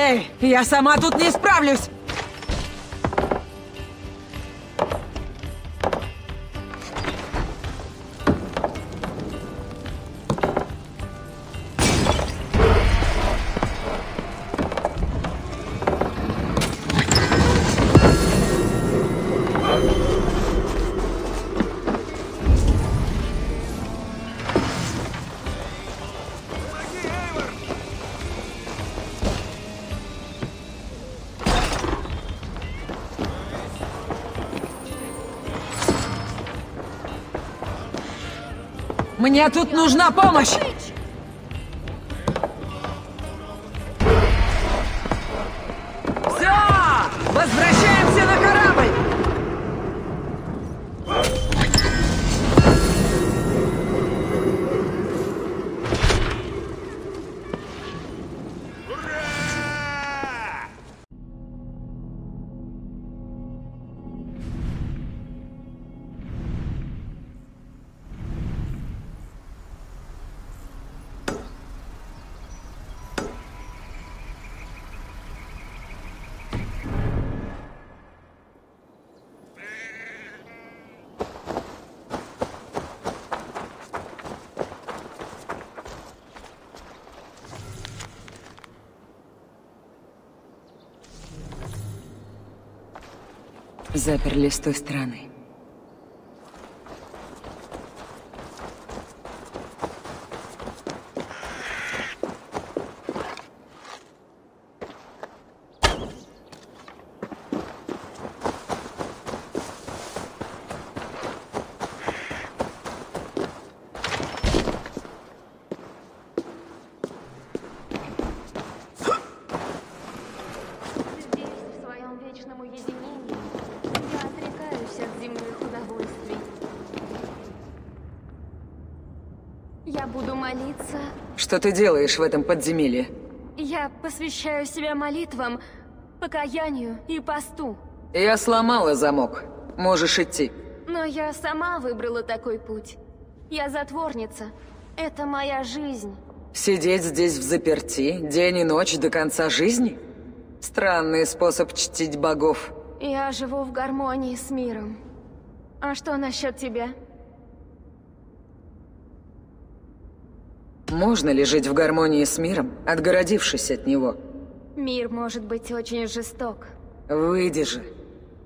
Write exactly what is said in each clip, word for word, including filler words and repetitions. Эй, я сама тут не справлюсь! Мне тут нужна помощь! Все! Возвращаемся на корабль! Заперли с той стороны. Что ты делаешь в этом подземелье? Я посвящаю себя молитвам, покаянию и посту. Я сломала замок. Можешь идти. Но я сама выбрала такой путь. Я затворница. Это моя жизнь. Сидеть здесь взаперти день и ночь до конца жизни? Странный способ чтить богов. Я живу в гармонии с миром. А что насчет тебя? Можно ли жить в гармонии с миром, отгородившись от него? Мир может быть очень жесток. Выйди же.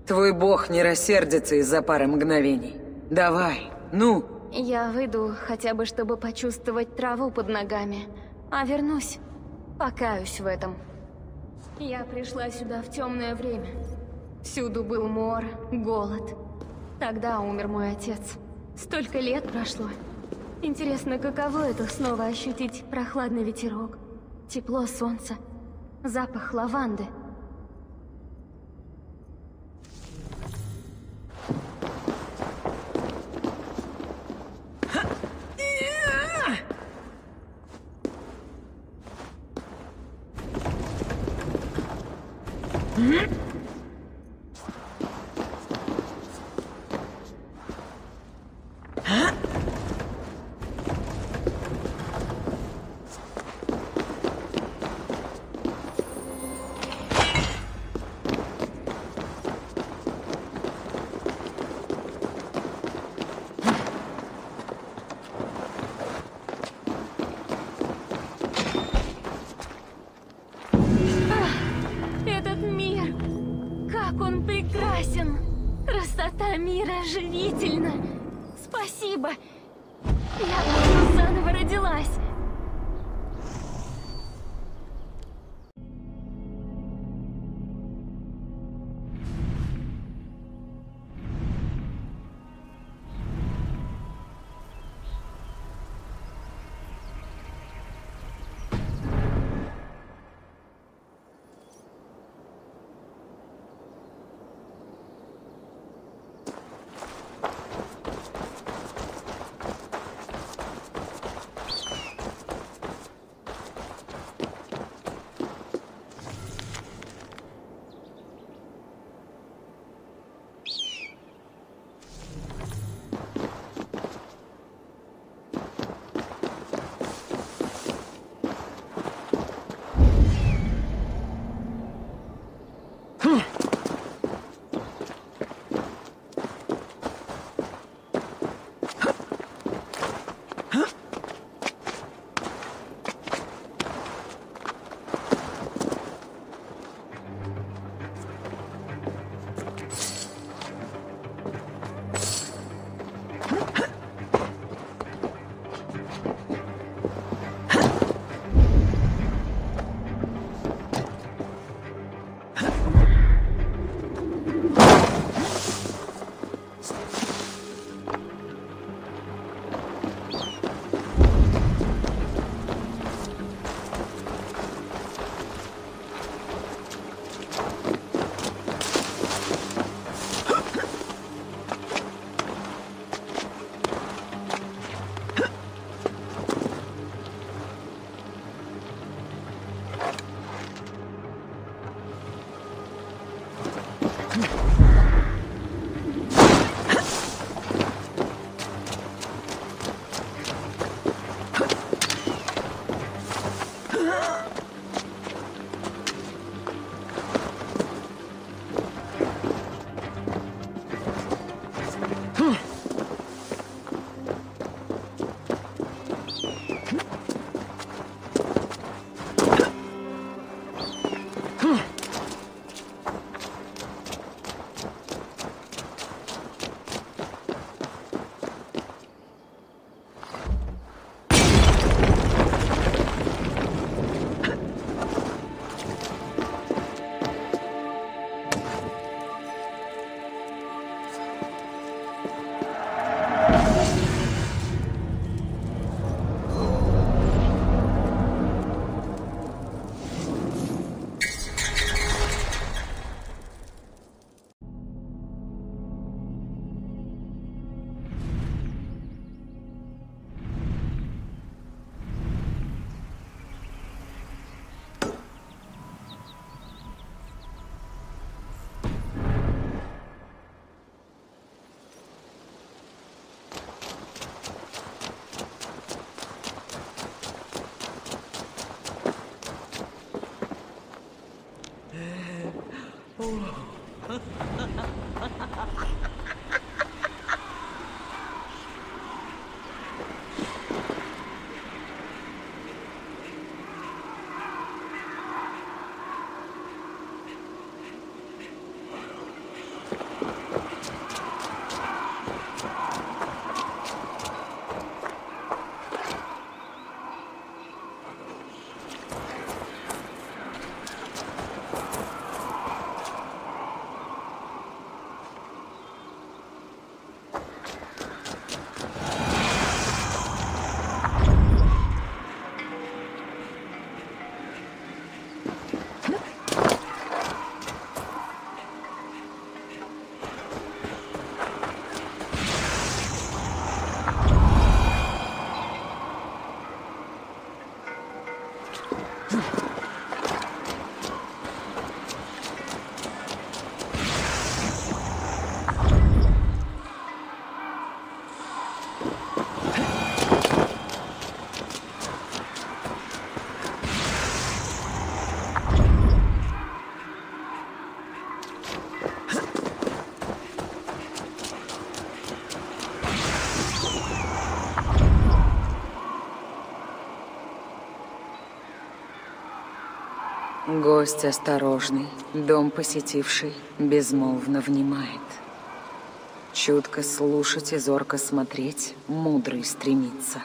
Твой бог не рассердится из-за пары мгновений. Давай, ну! Я выйду, хотя бы чтобы почувствовать траву под ногами. А вернусь, покаюсь в этом. Я пришла сюда в темное время. Всюду был мор, голод. Тогда умер мой отец. Столько лет прошло. Интересно, каково это снова ощутить прохладный ветерок, тепло солнца, запах лаванды. Живительно! Спасибо! Я заново родилась! Гость осторожный, дом посетивший, безмолвно внимает. Чутко слушать и зорко смотреть, мудрый стремится.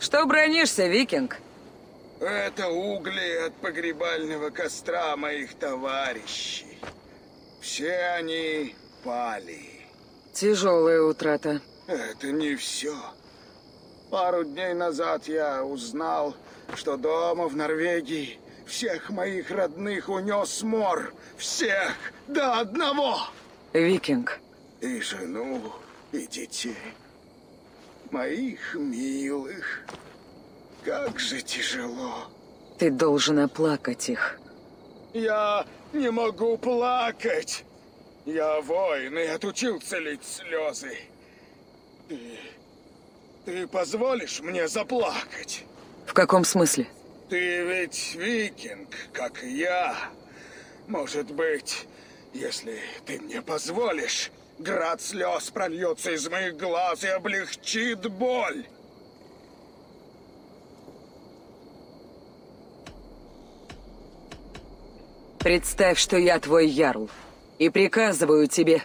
Что бронишься, викинг? Это угли от погребального костра моих товарищей. Все они пали. Тяжелая утрата. Это не все. Пару дней назад я узнал, что дома в Норвегии всех моих родных унес мор. Всех до одного. Викинг. И жену, и детей. Моих милых. Как же тяжело. Ты должен оплакать их. Я не могу плакать. Я воин и отучился лить слезы. Ты... Ты позволишь мне заплакать? В каком смысле? Ты ведь викинг, как и я. Может быть, если ты мне позволишь... Град слез прольется из моих глаз и облегчит боль. Представь, что я твой ярл, и приказываю тебе.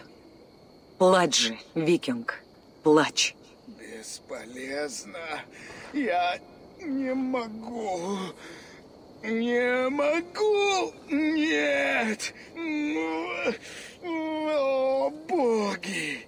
Плачь же, викинг, плачь. Бесполезно. Я не могу. Не могу. Нет. О, боги!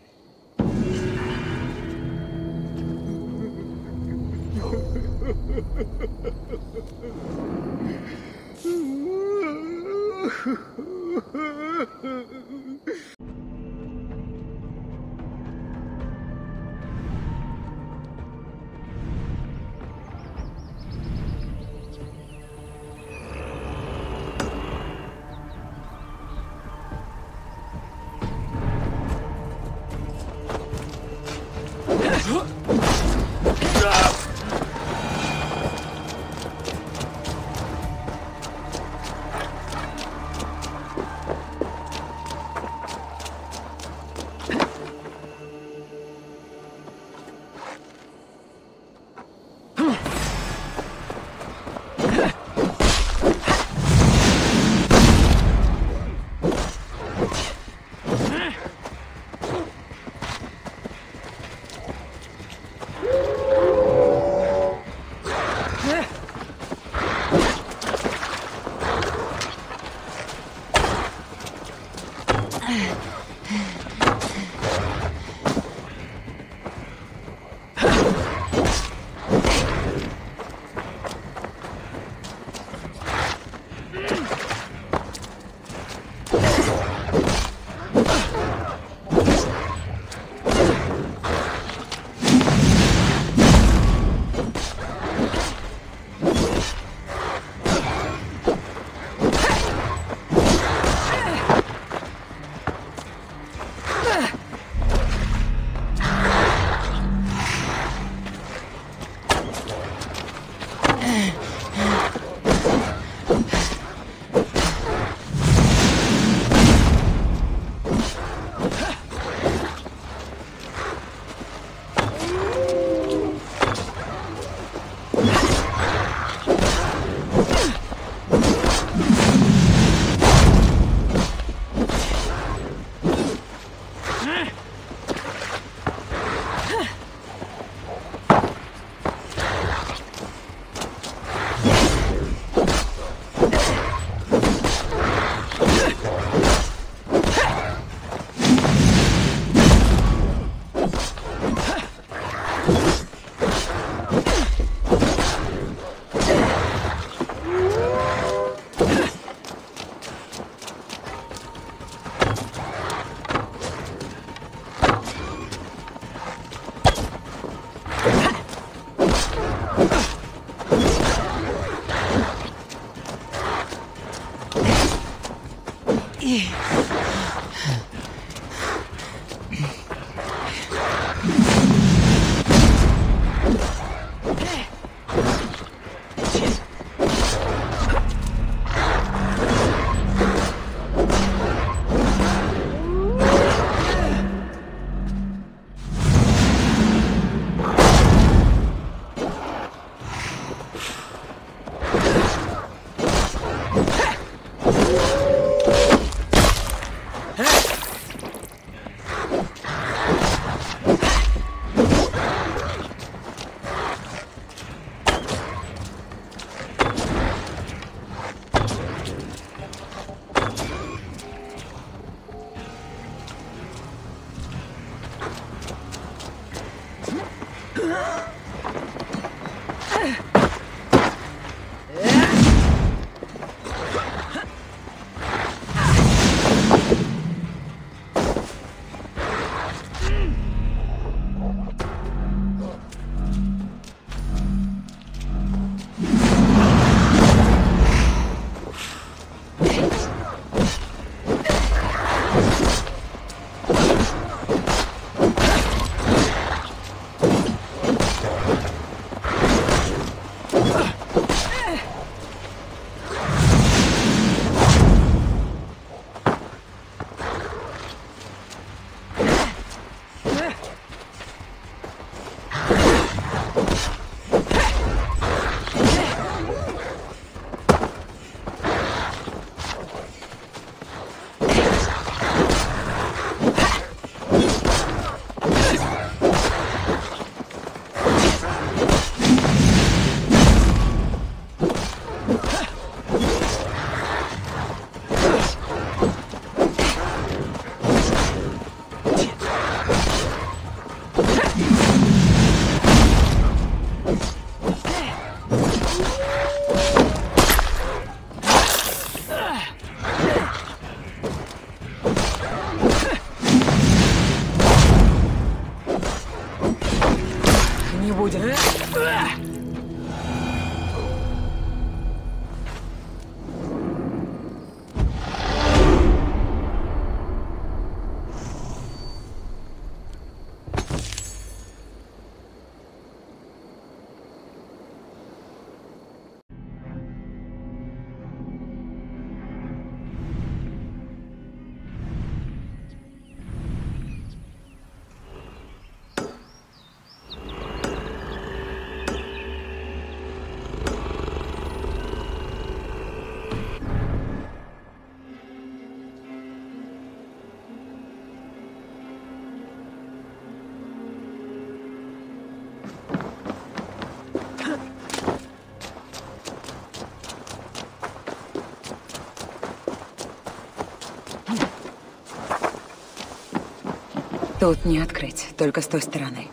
Тут не открыть, только с той стороны.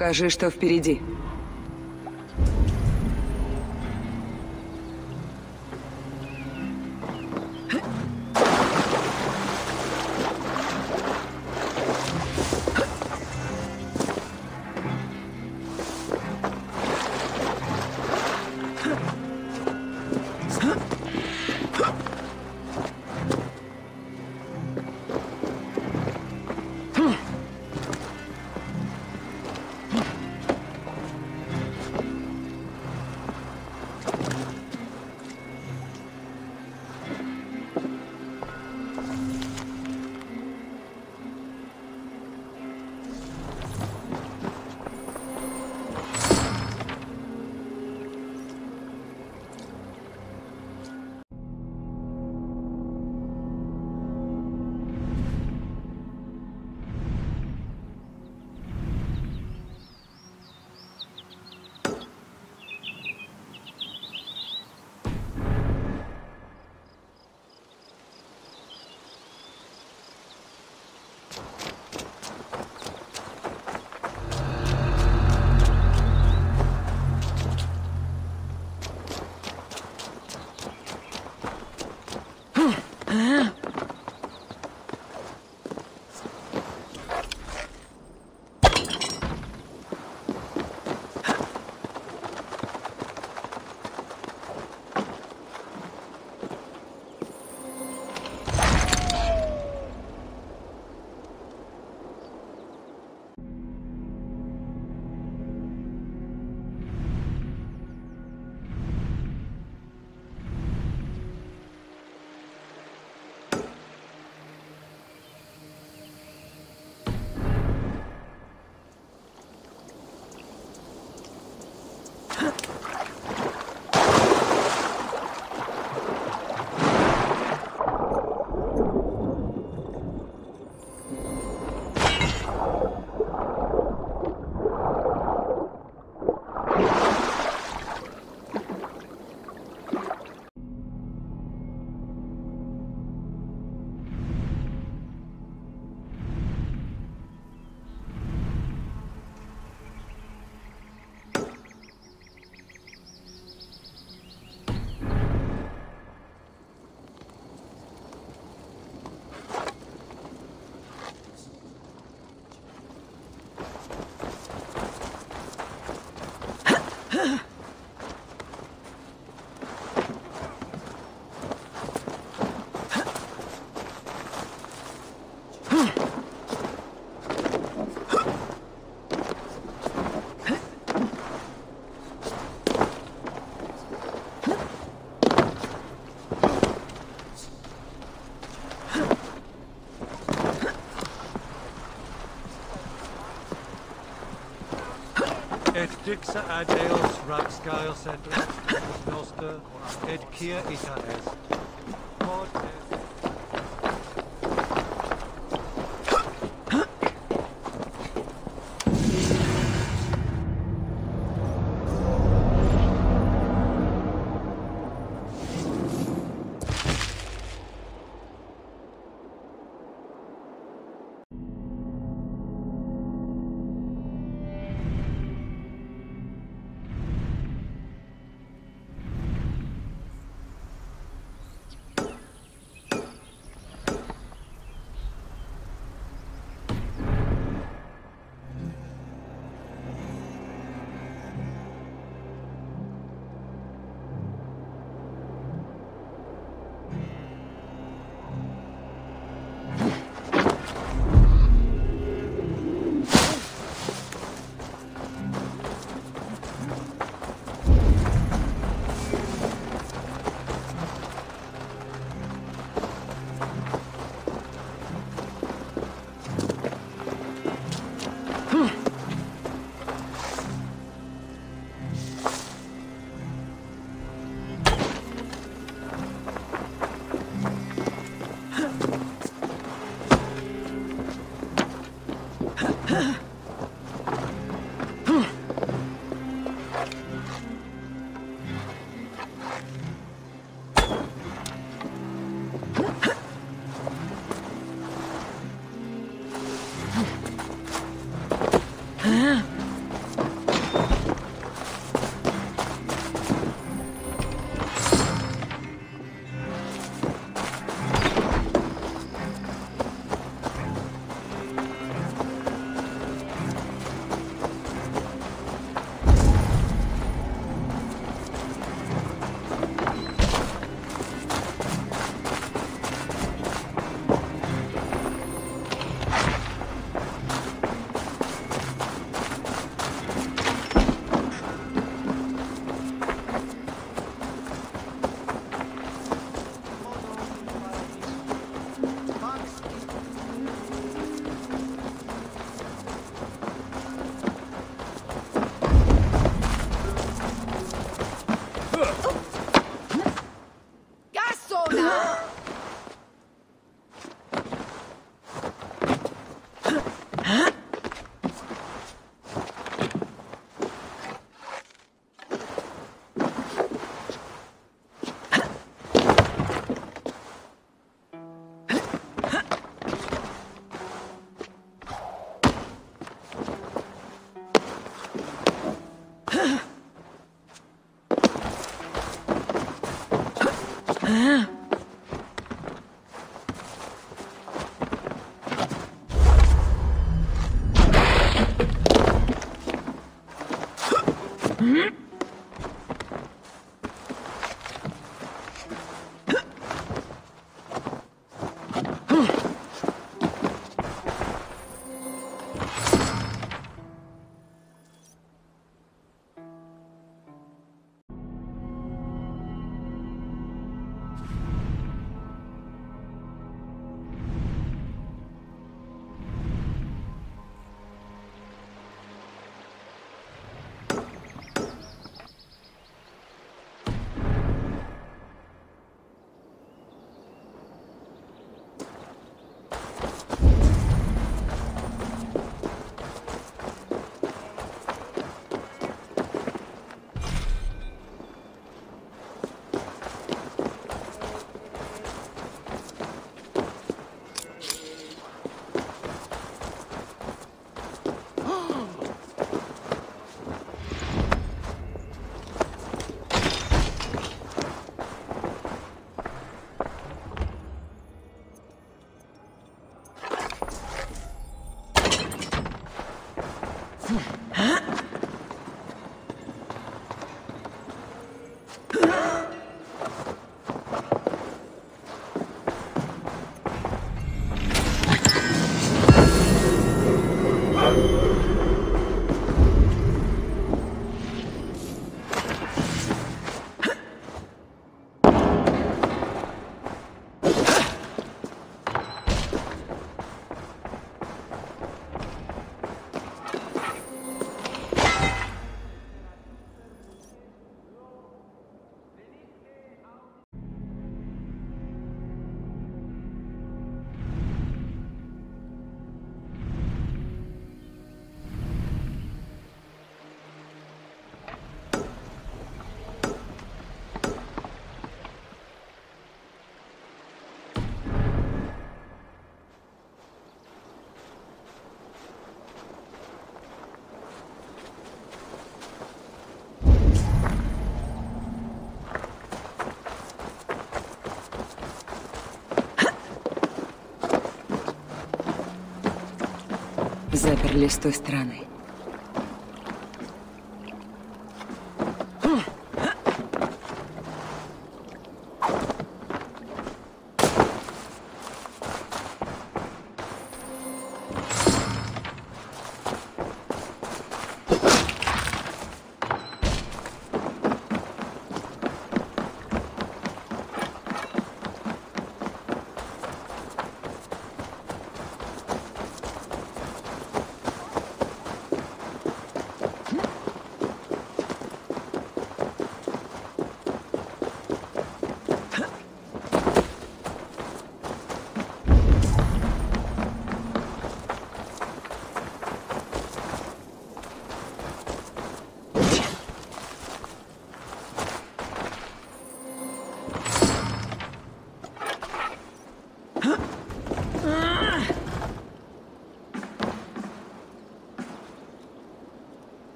Покажи, что впереди. Et dixa adeos rapscale centris noster, et kia itaes. Huh? заперли с той стороны.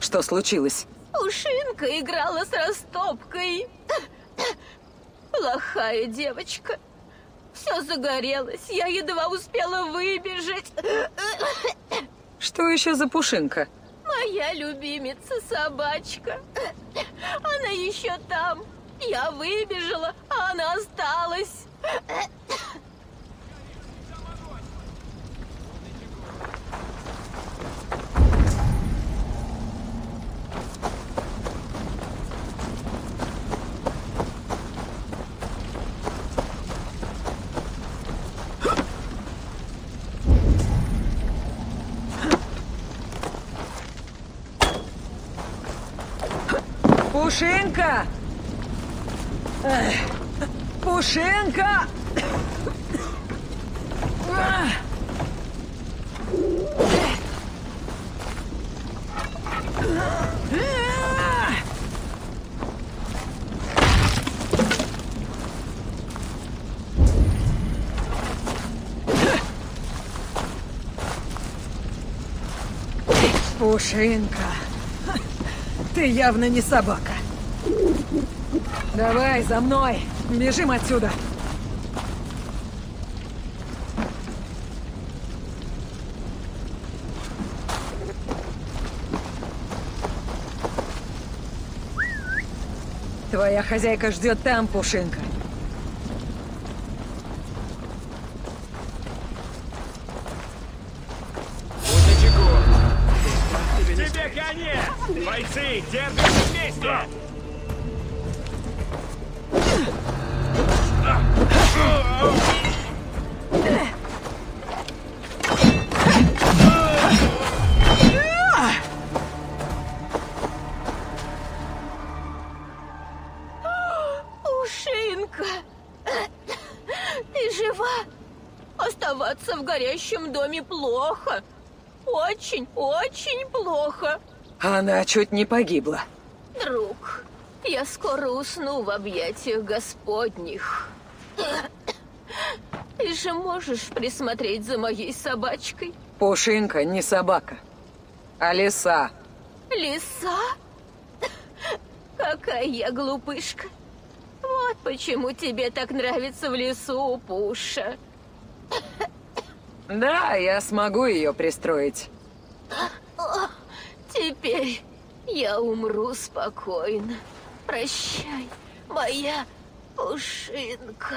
Что случилось? Пушинка играла с растопкой. Плохая девочка. Все загорелось. Я едва успела выбежать. Что еще за Пушинка? Моя любимица собачка. Она еще там. Я выбежала, а она осталась. Пушинка! Пушинка! Пушинка! Ты явно не собака. Давай, за мной! Бежим отсюда! Твоя хозяйка ждет там, Пушинка. Тебе конец! Бойцы, держимся вместе! Пушинка, ты жива? Оставаться в горящем доме плохо. Очень, очень плохо. Она чуть не погибла. Друг, я скоро усну в объятиях Господних. Ты же можешь присмотреть за моей собачкой? Пушинка не собака, а лиса. Лиса? Какая я глупышка. Вот почему тебе так нравится в лесу, Пуша. Да, я смогу ее пристроить. Теперь я умру спокойно. Прощай, моя Пушинка.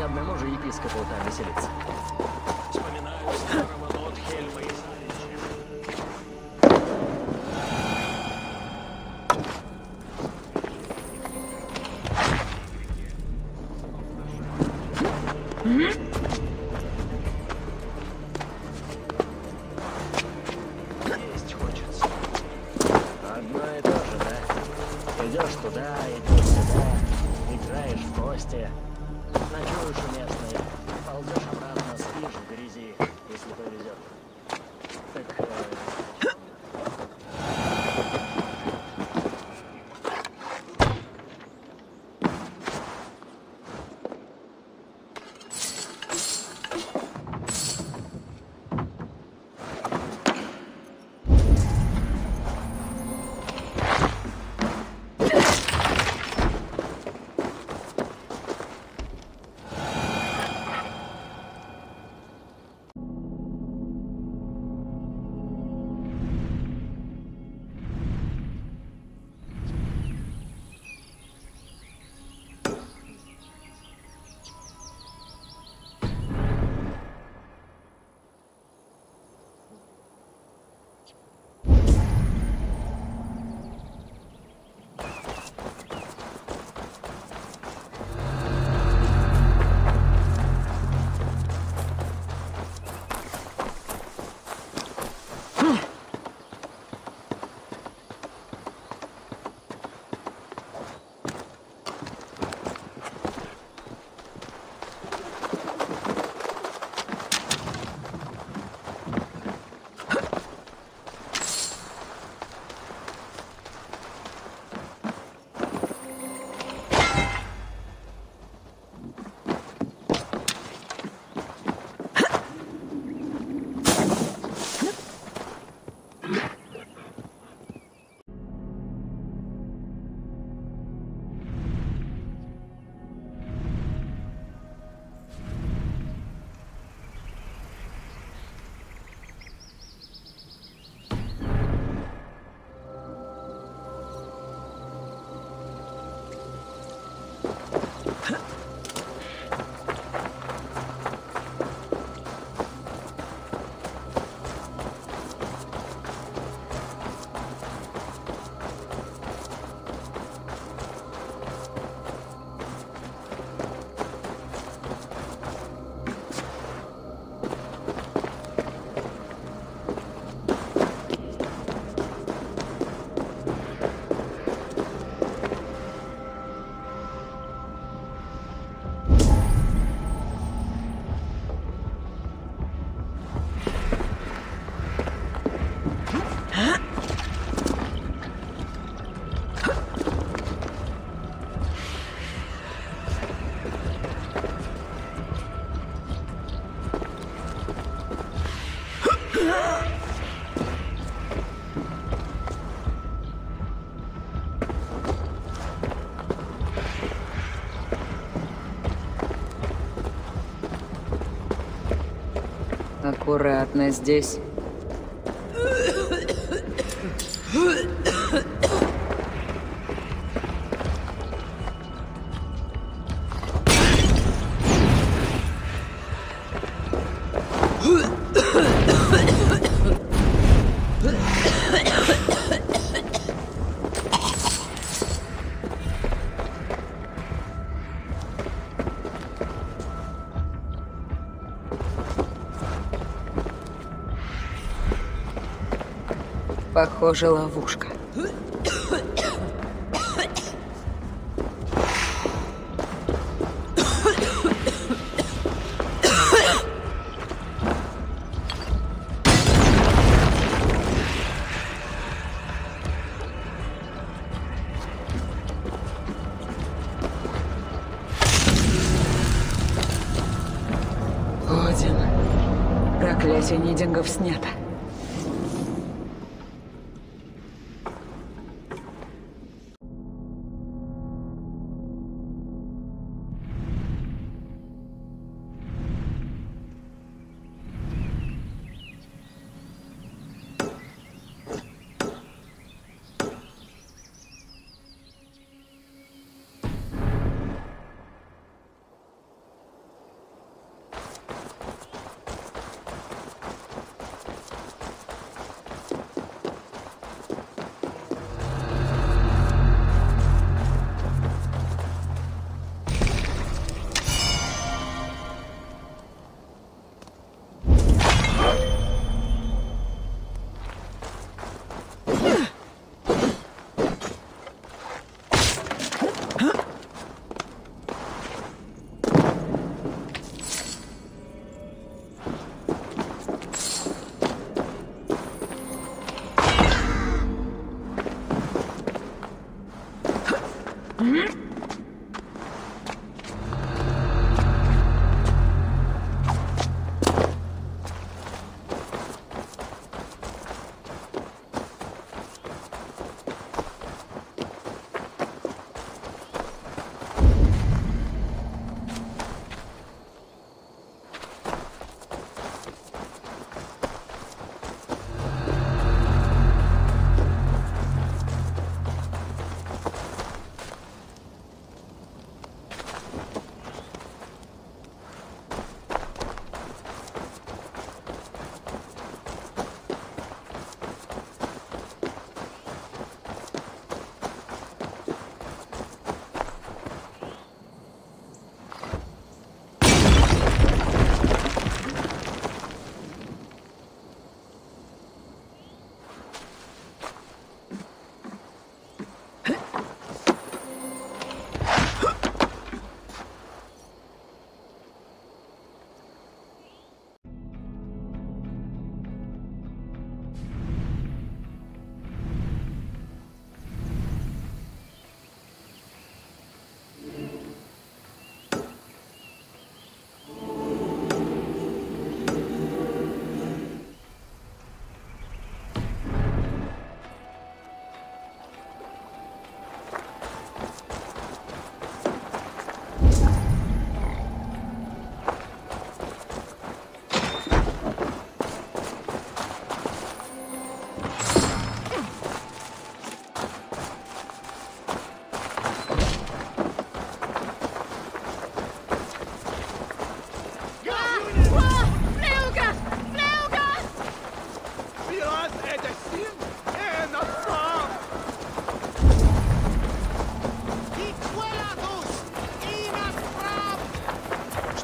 не одному же епископу там веселиться. Вспоминаю старого Дон Хельма из аккуратно здесь. Похоже, ловушка. Один. Проклятие нидингов снято.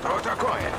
Что такое?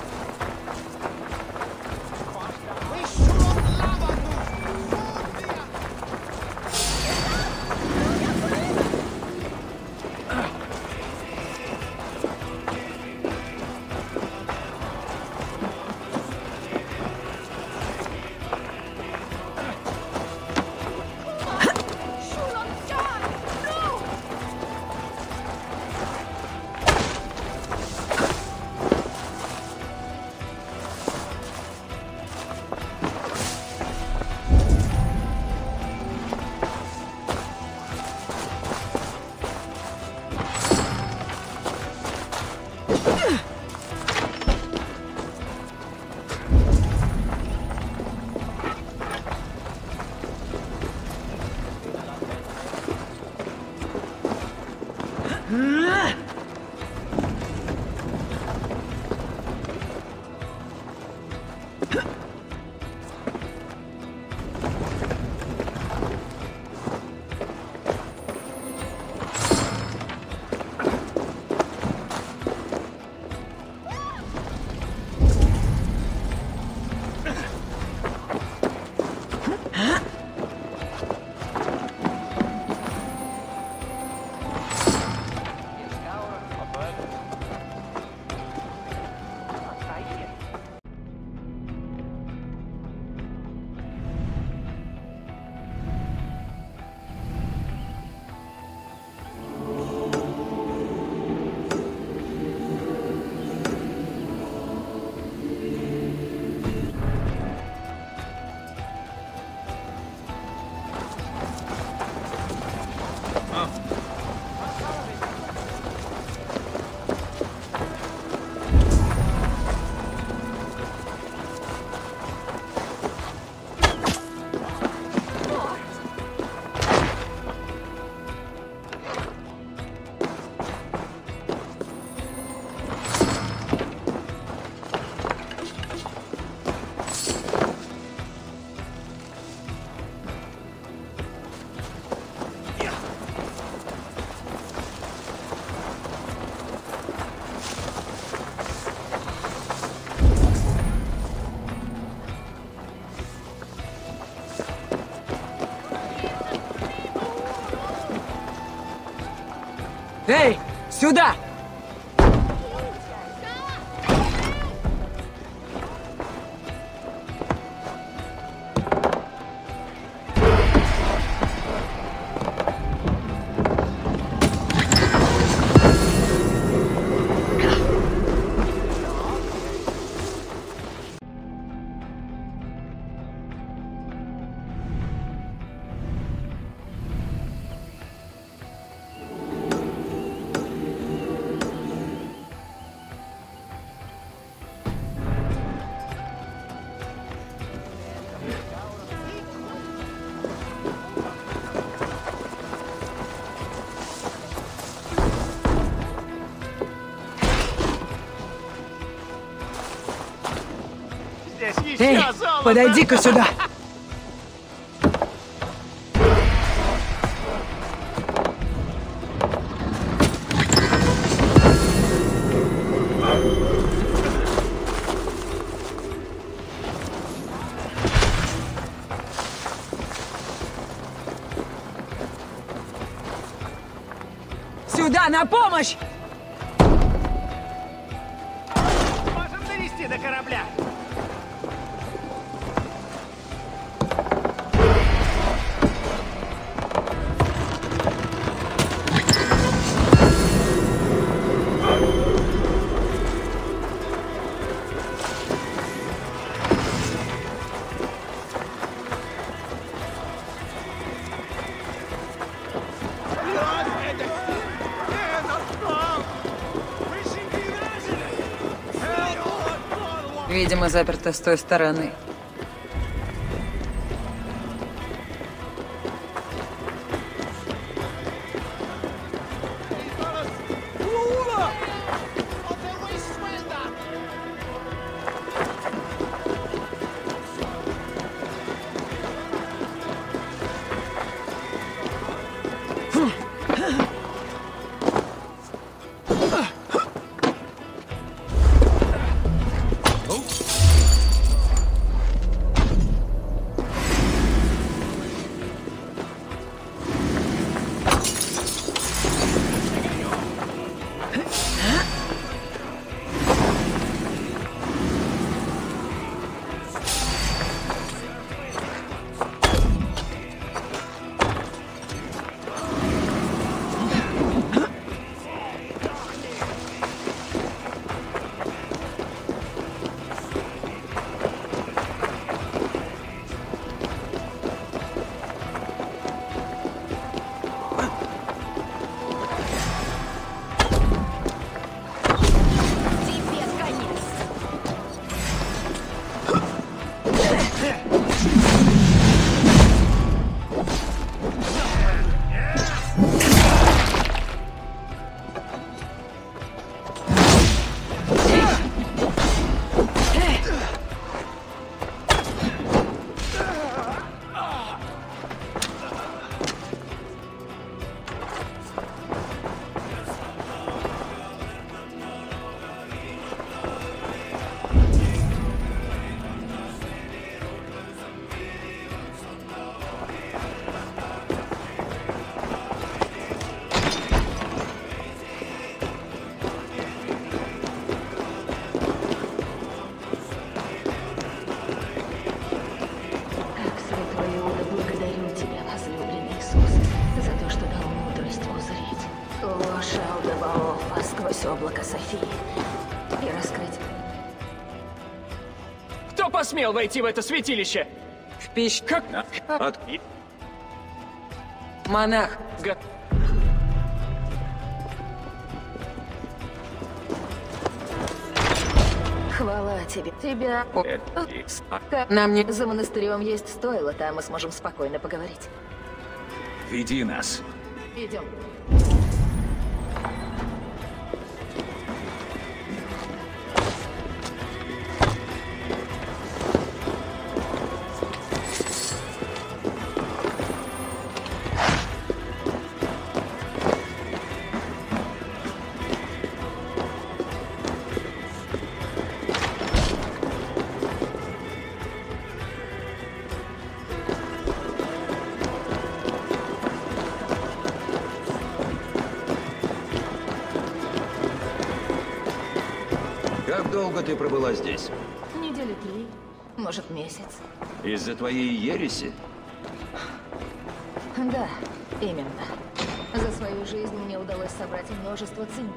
Эй, сюда! Эй, подойди-ка сюда! Сюда, на помощь! Можем довести до корабля! Видимо, заперто с той стороны. облако Софии и раскрыть. Кто посмел войти в это святилище? В пищ... Как? От... Монах. Га... Хвала тебе. Тебя... Нам не... За монастырем есть стойло, там мы сможем спокойно поговорить. Веди нас. Идем. Долго ты пробыла здесь? Недели три, может, месяц. Из-за твоей ереси? Да, именно. За свою жизнь мне удалось собрать множество ценных.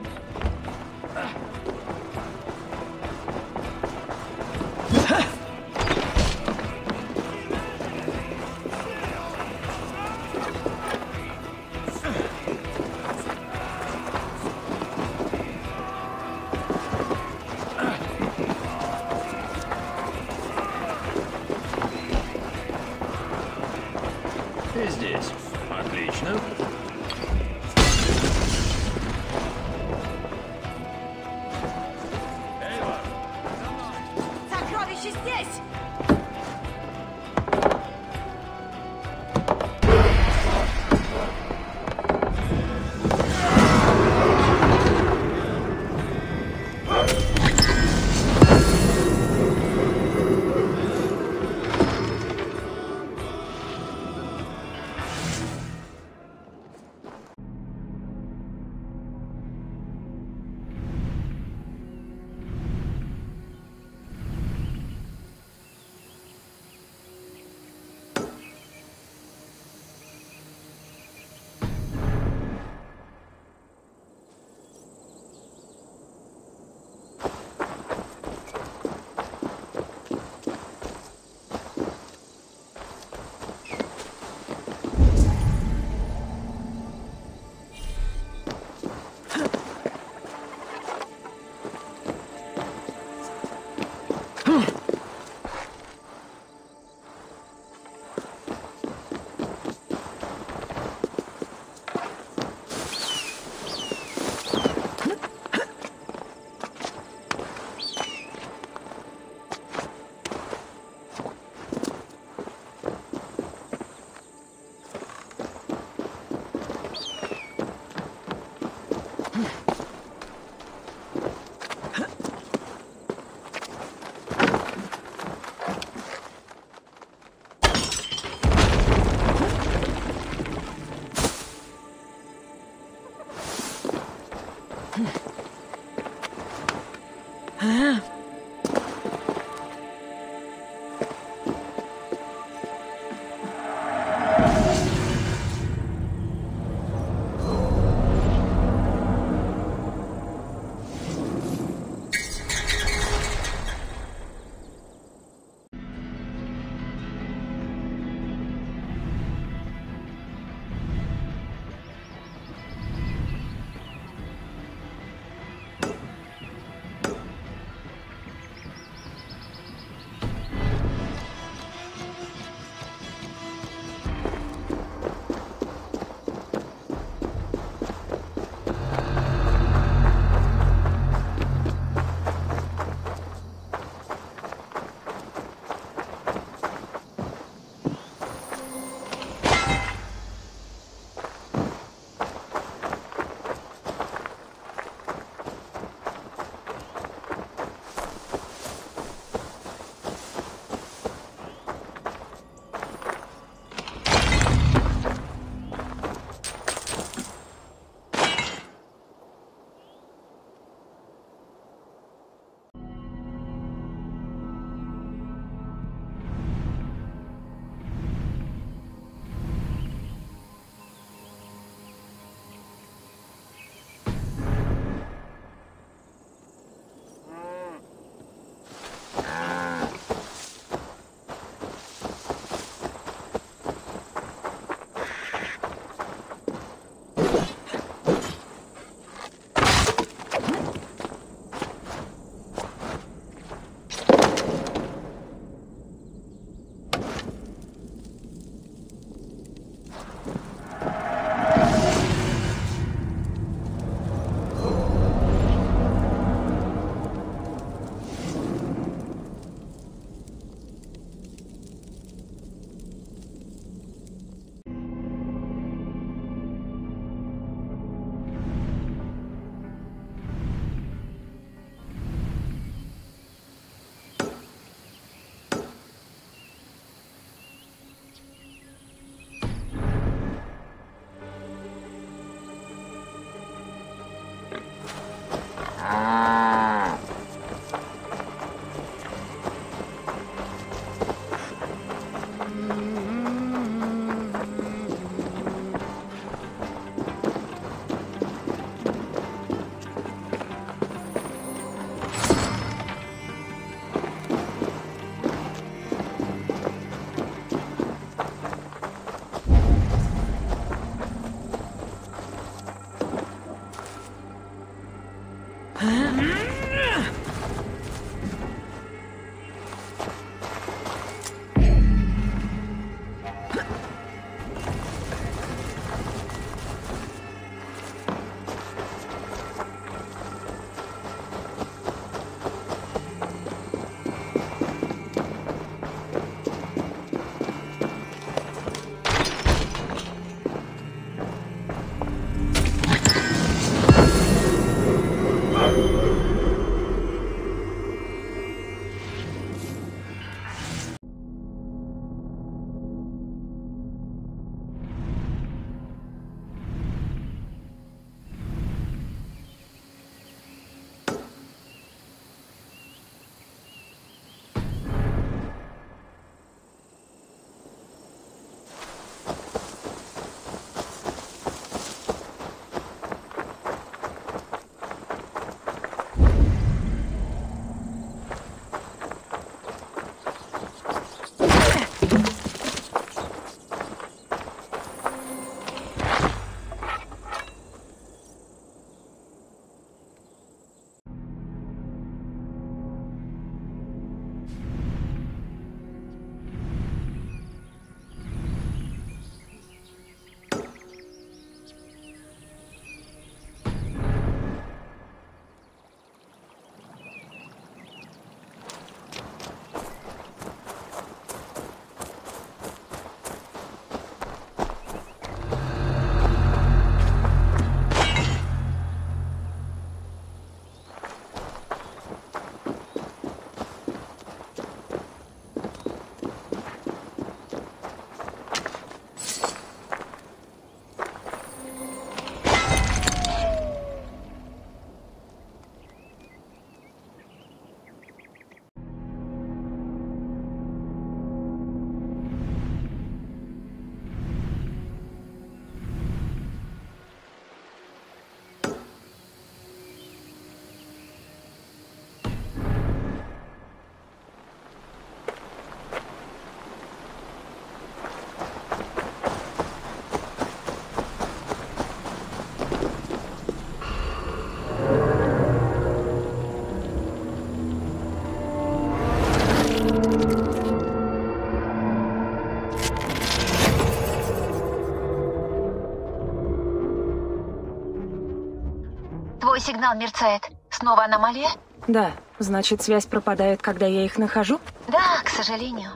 Сигнал мерцает. Снова аномалия? Да. Значит, связь пропадает, когда я их нахожу? Да, к сожалению.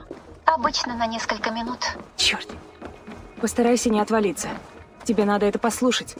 Обычно на несколько минут. Черт. Постарайся не отвалиться. Тебе надо это послушать.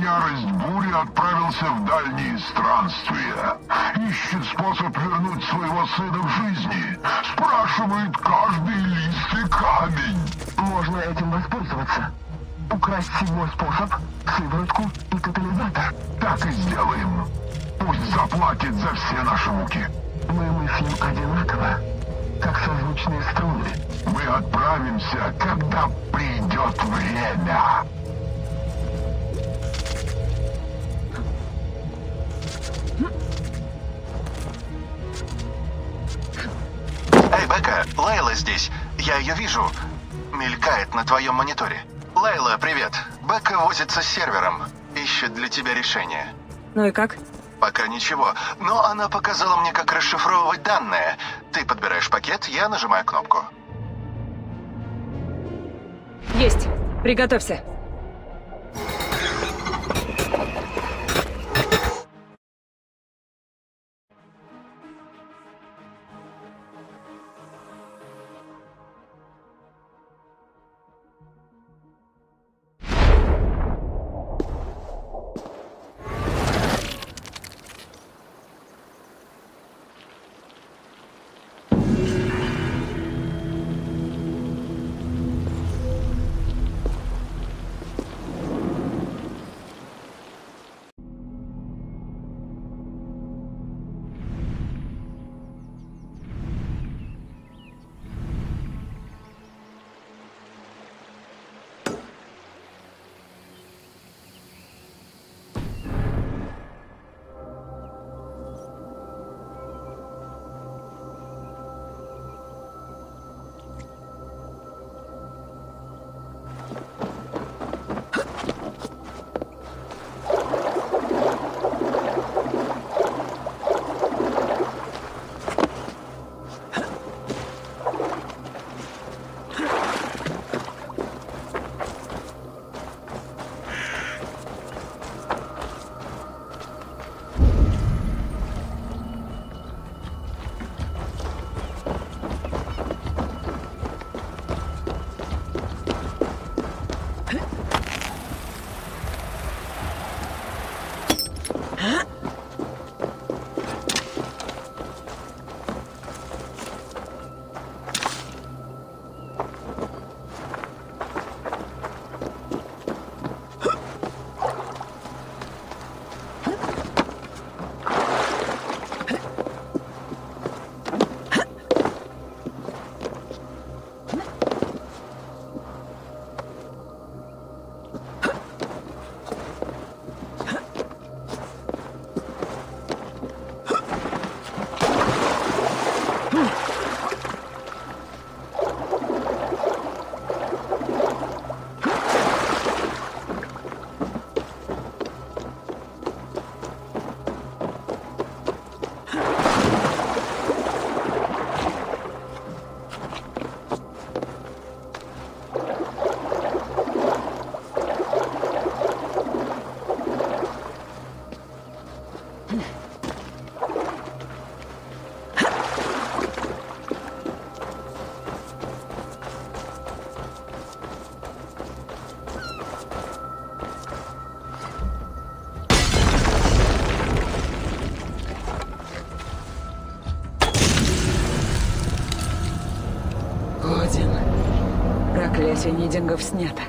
ярость бури отправился в дальние странствия. Ищет способ вернуть своего сына в жизни. Спрашивает каждый лист и камень. Можно этим воспользоваться. Украсть седьмой способ, сыворотку и катализатор. Так и сделаем. Пусть заплатит за все наши муки. Мы мыслим одинаково, как созвучные струны. Мы отправимся, когда придет время. Эй, Бека, Лайла здесь. Я ее вижу. Мелькает на твоем мониторе. Лайла, привет. Бека возится с сервером. Ищет для тебя решение. Ну и как? Пока ничего. Но она показала мне, как расшифровывать данные. Ты подбираешь пакет, я нажимаю кнопку. Есть. Приготовься. Проклятие нидингов снято.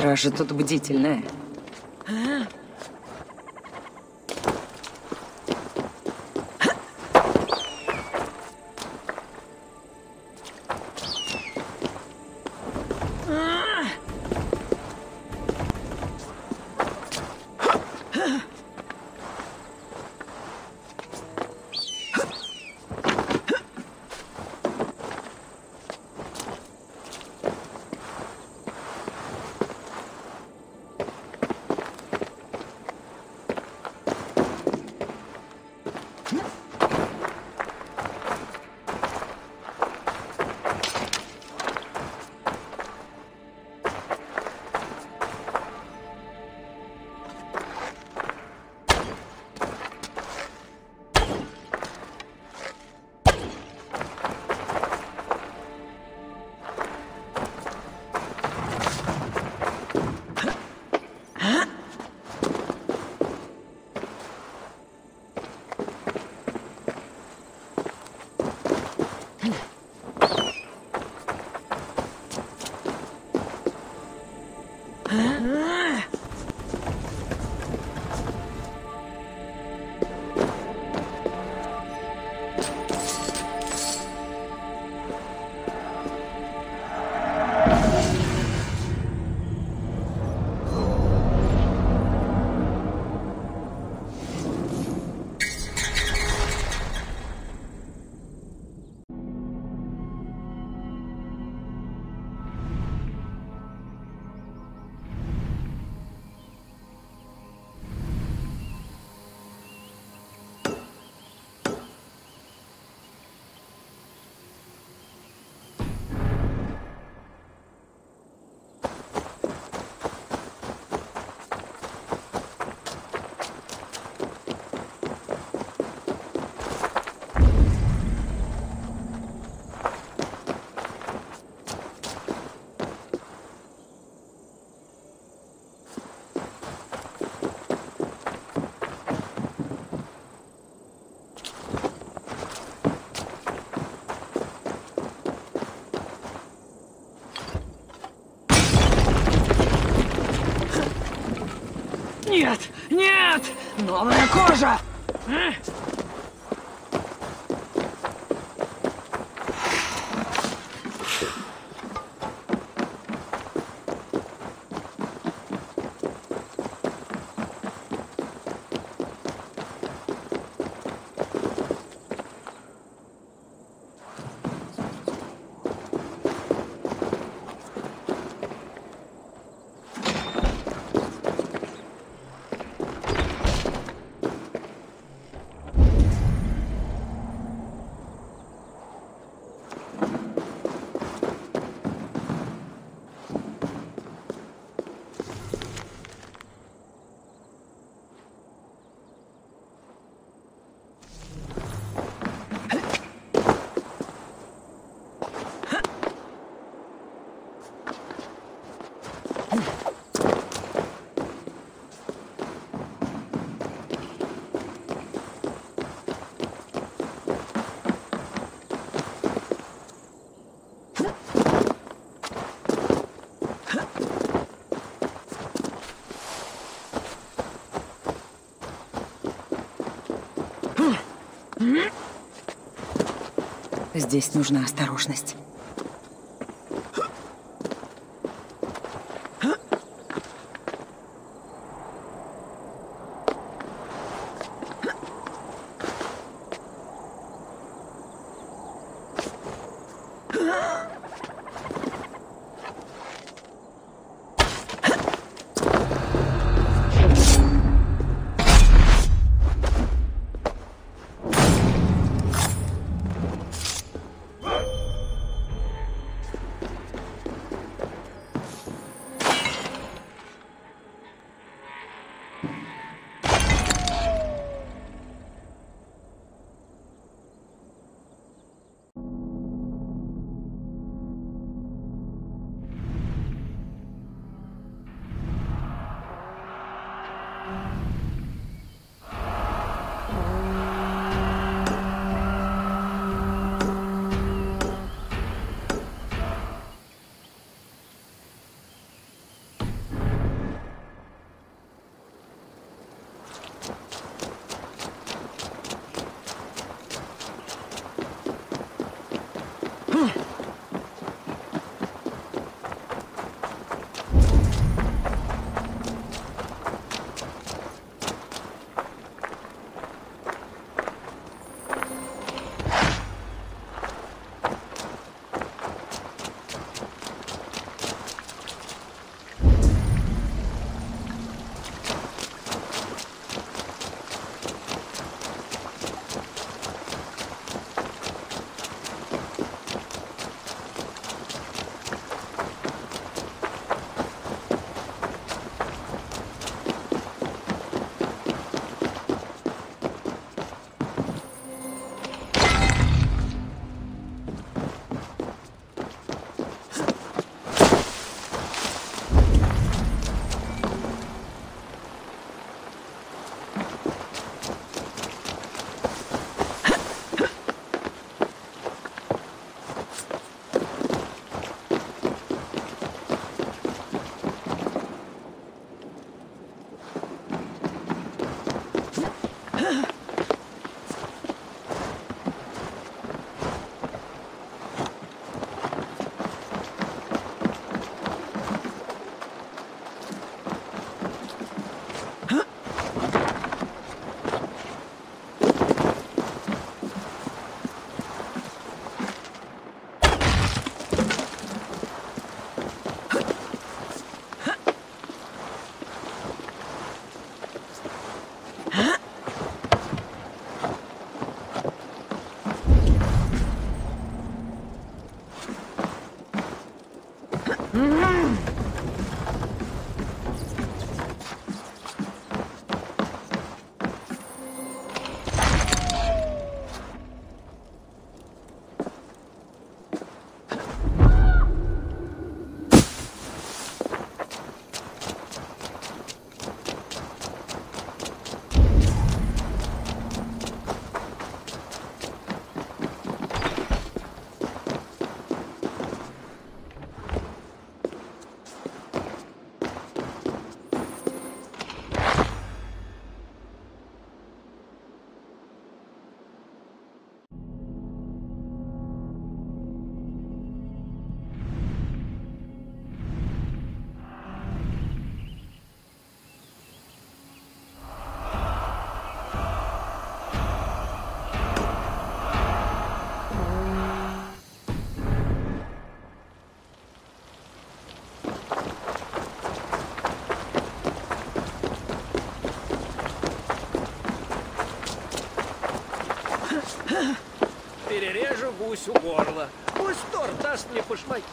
Стража тут бдительная. Нет! Нет! Новая кожа! Здесь нужна осторожность. Перережу гусю горло. Пусть торт даст мне башмаки.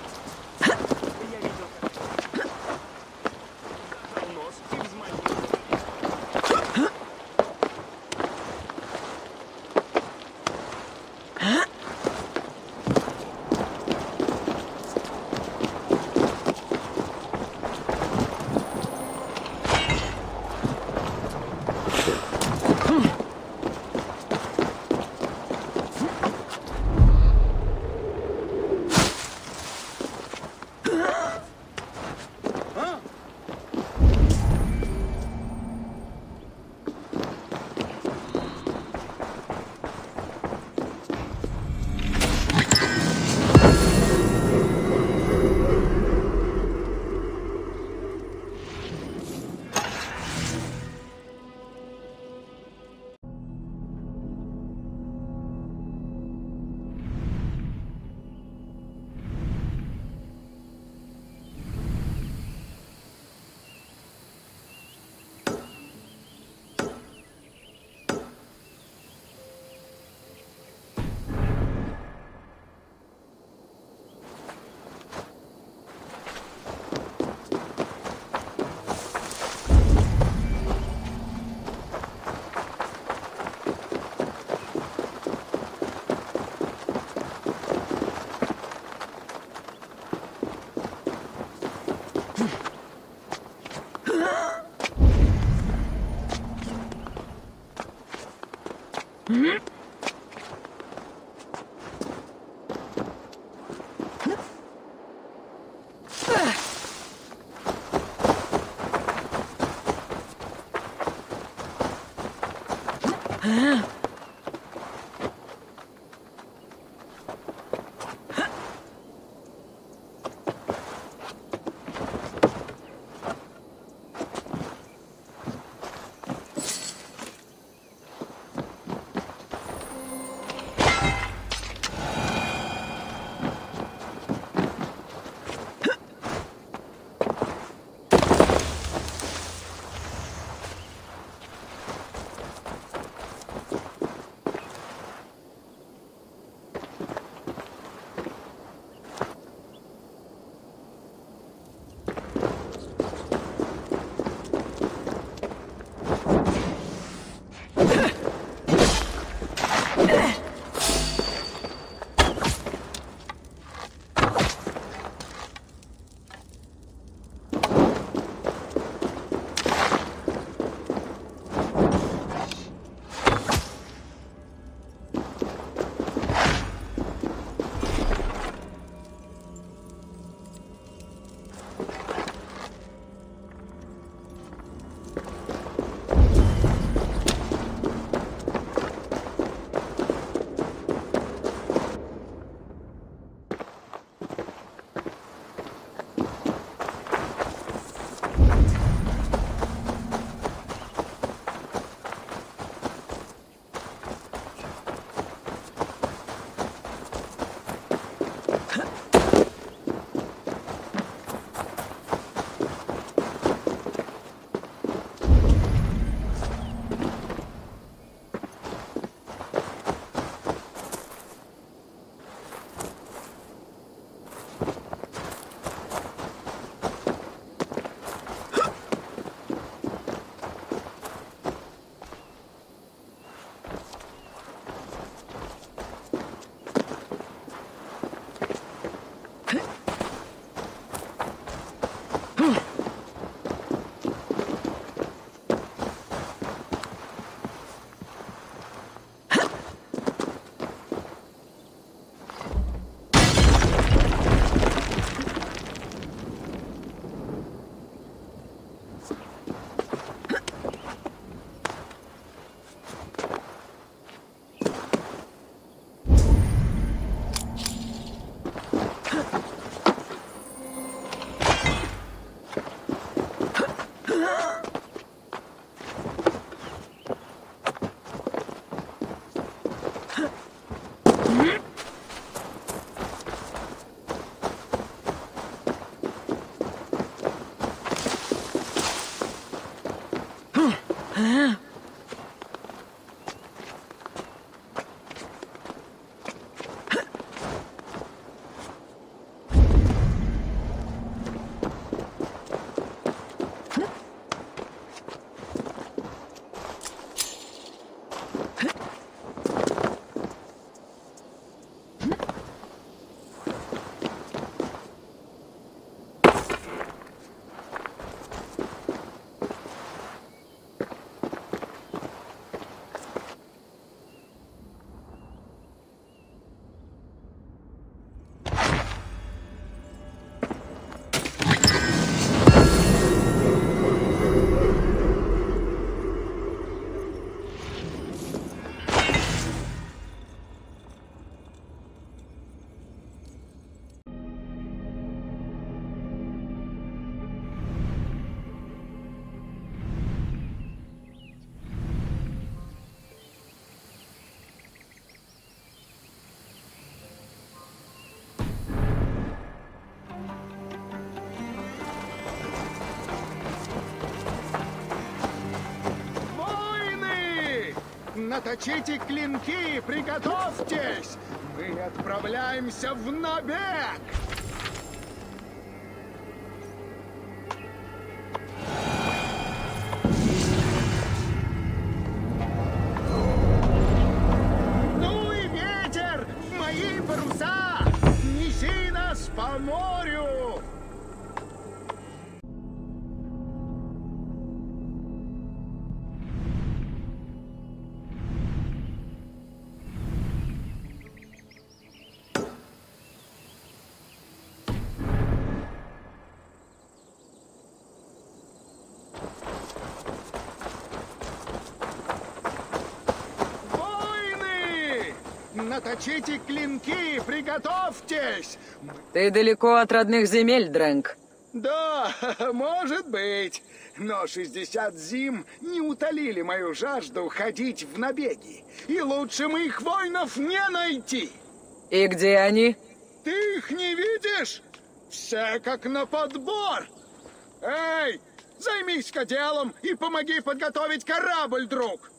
Наточите клинки, приготовьтесь! Мы отправляемся в набег! Ну и ветер! Мои паруса! Неси нас по морю! Наточите клинки, приготовьтесь! Ты далеко от родных земель, Дрэнк? Да, может быть. Но шестьдесят зим не утолили мою жажду ходить в набеги. И лучше моих воинов не найти. И где они? Ты их не видишь? Все как на подбор. Эй, займись-ка делом и помоги подготовить корабль, друг.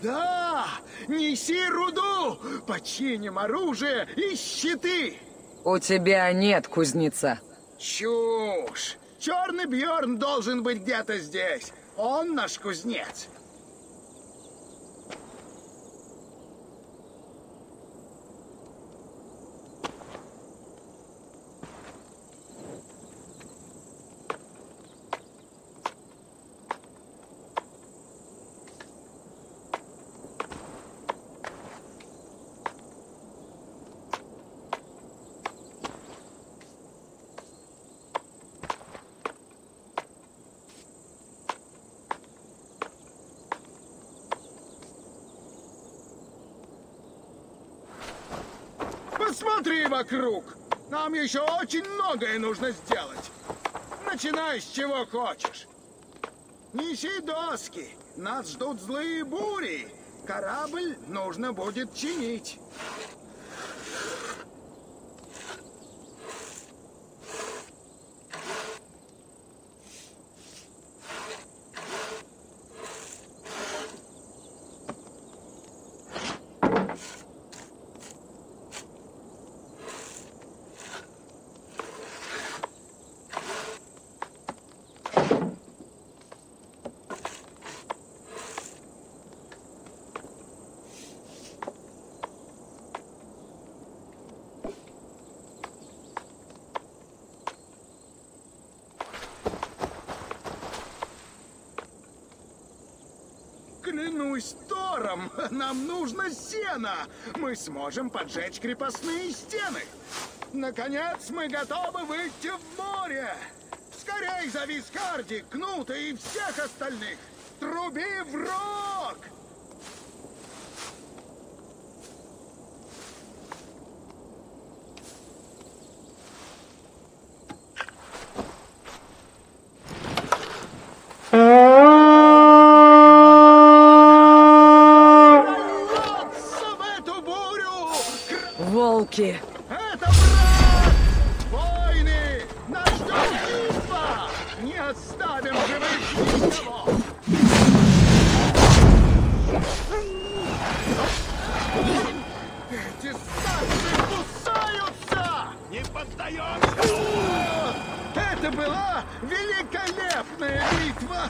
Да! Неси руду! Починим оружие и щиты! У тебя нет кузнеца. Чушь! Черный Бьорн должен быть где-то здесь. Он наш кузнец. Смотри вокруг. Нам еще очень многое нужно сделать. Начинай с чего хочешь. Неси доски. Нас ждут злые бури. Корабль нужно будет чинить. Клянусь Тором, нам нужно сено. Мы сможем поджечь крепостные стены. Наконец мы готовы выйти в море. Скорей зови Скарди, Кнута и всех остальных. Труби в рог! Волки! Это брат! Войны! Нас ждет битва! Не оставим живых никого! Эти старцы кусаются! Не поддаемся! Это была великолепная битва!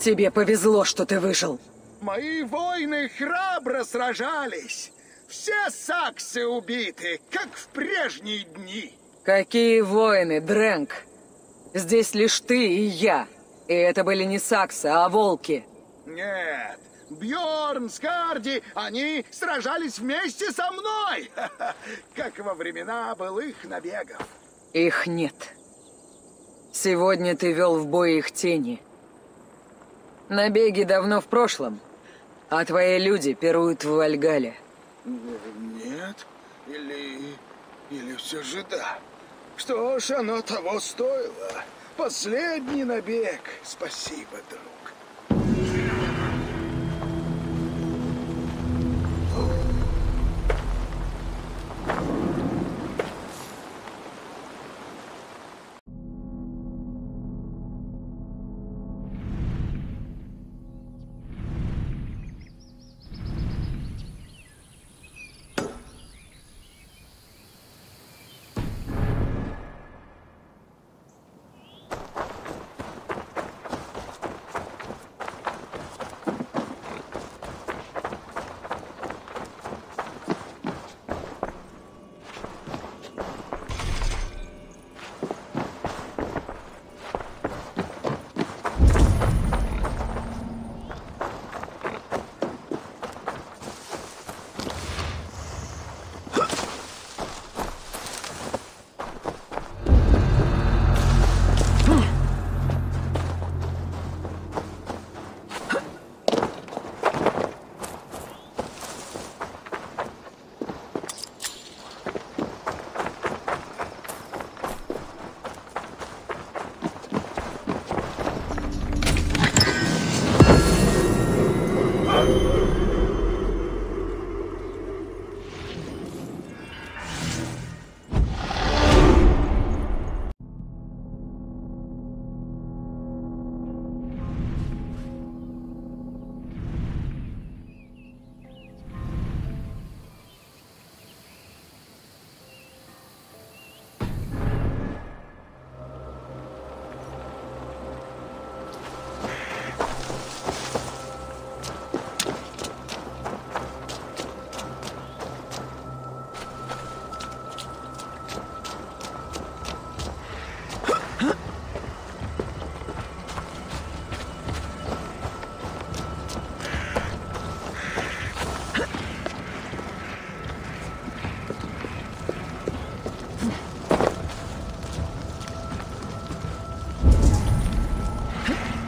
Тебе повезло, что ты выжил. Мои воины храбро сражались. Все саксы убиты, как в прежние дни. Какие воины, Дрэнк? Здесь лишь ты и я. И это были не саксы, а волки. Нет, Бьорн, Скарди, они сражались вместе со мной. Как во времена былых набегов. Их нет. Сегодня ты вел в бой их тени. Набеги давно в прошлом, а твои люди пируют в Вальгалле. Нет, или или все же да? Что ж, оно того стоило. Последний набег. Спасибо, друг.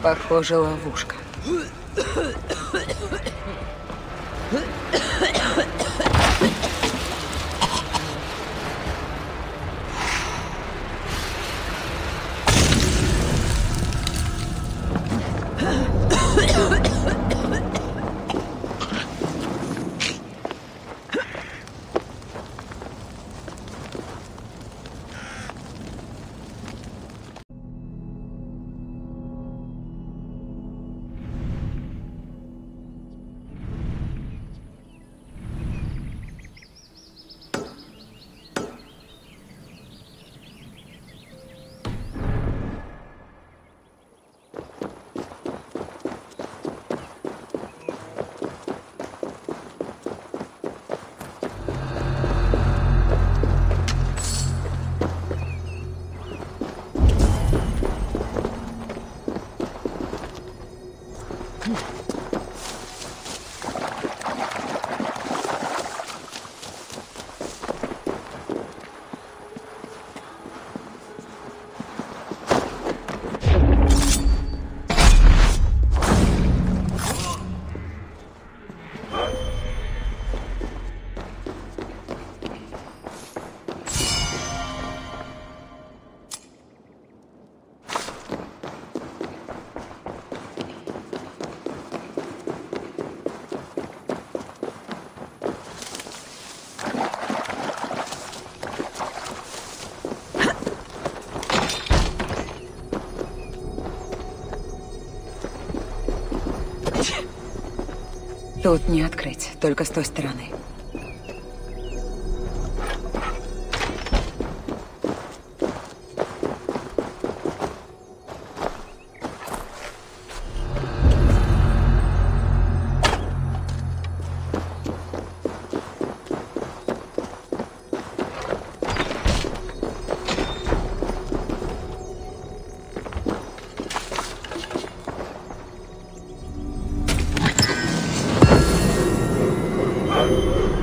Похоже, ловушка. Тут не открыть, только с той стороны. Thank you.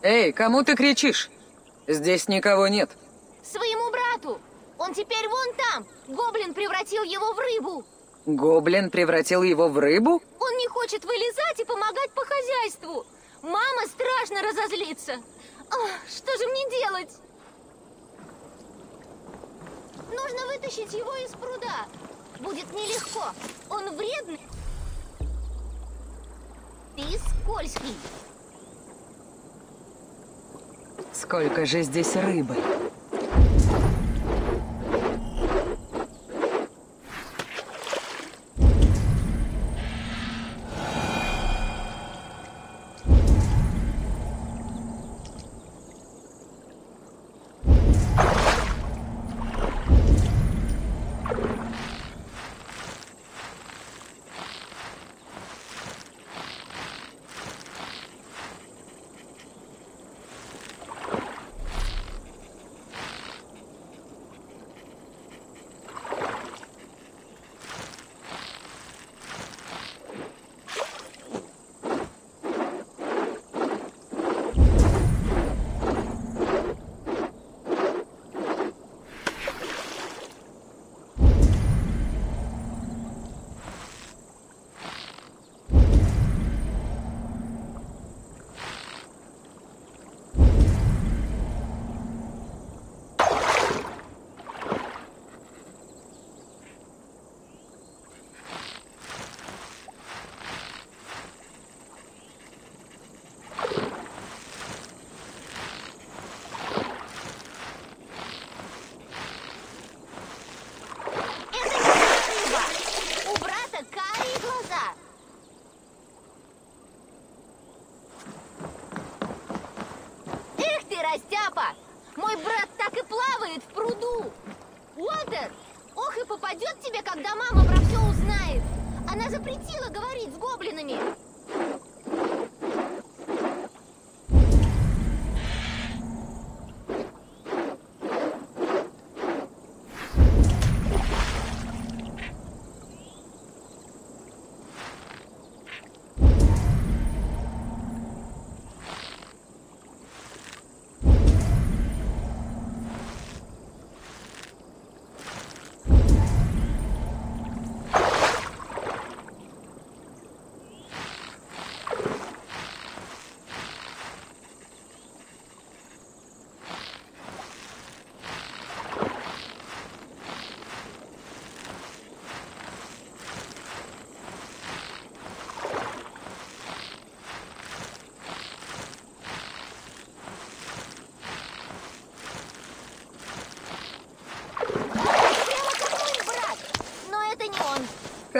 Эй, кому ты кричишь? Здесь никого нет. Своему брату. Он теперь вон там. Гоблин превратил его в рыбу. Гоблин превратил его в рыбу? Он не хочет вылезать и помогать по хозяйству. Мама страшно разозлится. Ох, что же мне делать? Нужно вытащить его из пруда. Будет нелегко. Он вредный и скользкий. Сколько же здесь рыбы?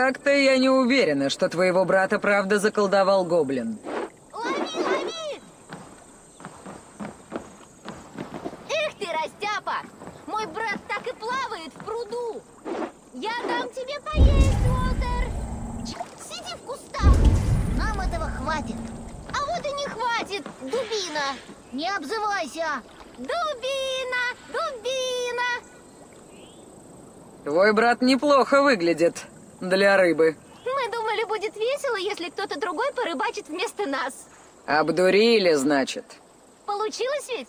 Как-то я не уверена, что твоего брата правда заколдовал гоблин. Лови, лови! Эх ты, растяпа! Мой брат так и плавает в пруду! Я дам тебе поесть, Уотер! Сиди в кустах! Нам этого хватит! А вот и не хватит! Дубина! Не обзывайся! Дубина! Дубина! Твой брат неплохо выглядит для рыбы. Мы думали, будет весело, если кто-то другой порыбачит вместо нас. Обдурили, значит. Получилось ведь?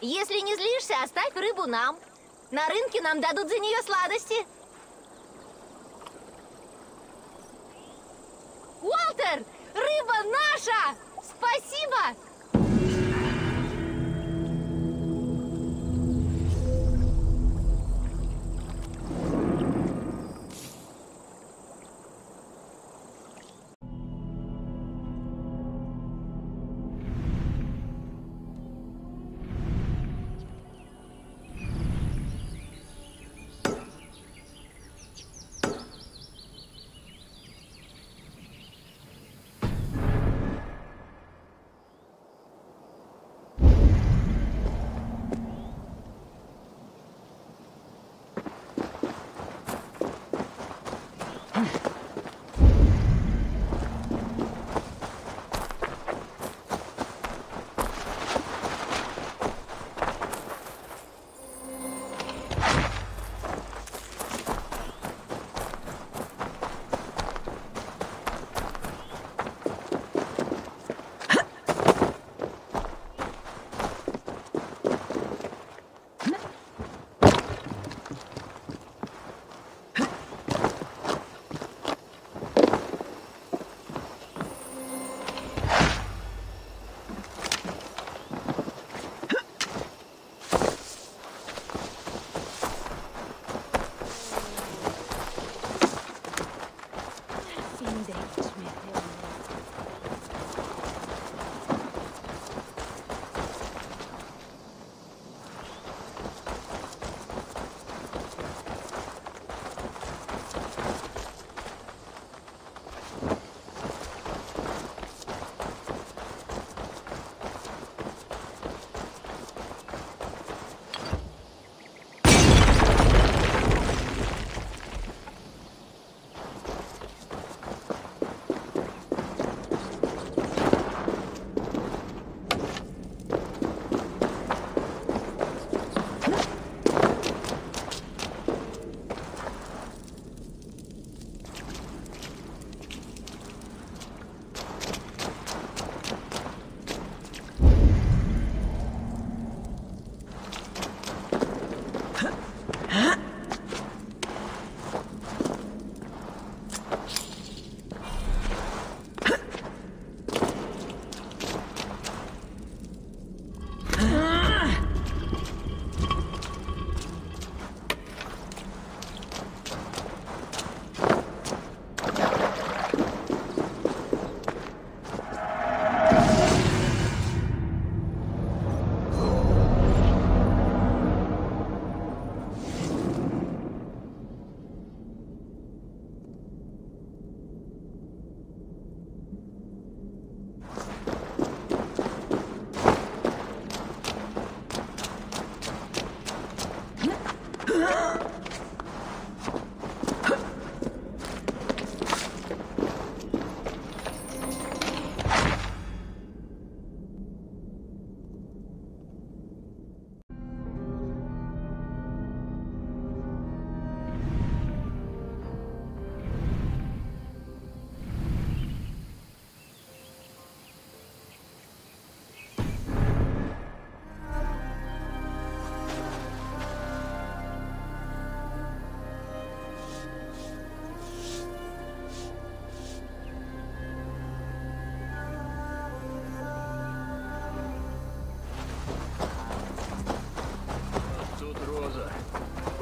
Если не злишься, оставь рыбу нам. На рынке нам дадут за нее сладости. Уолтер, рыба наша! Спасибо!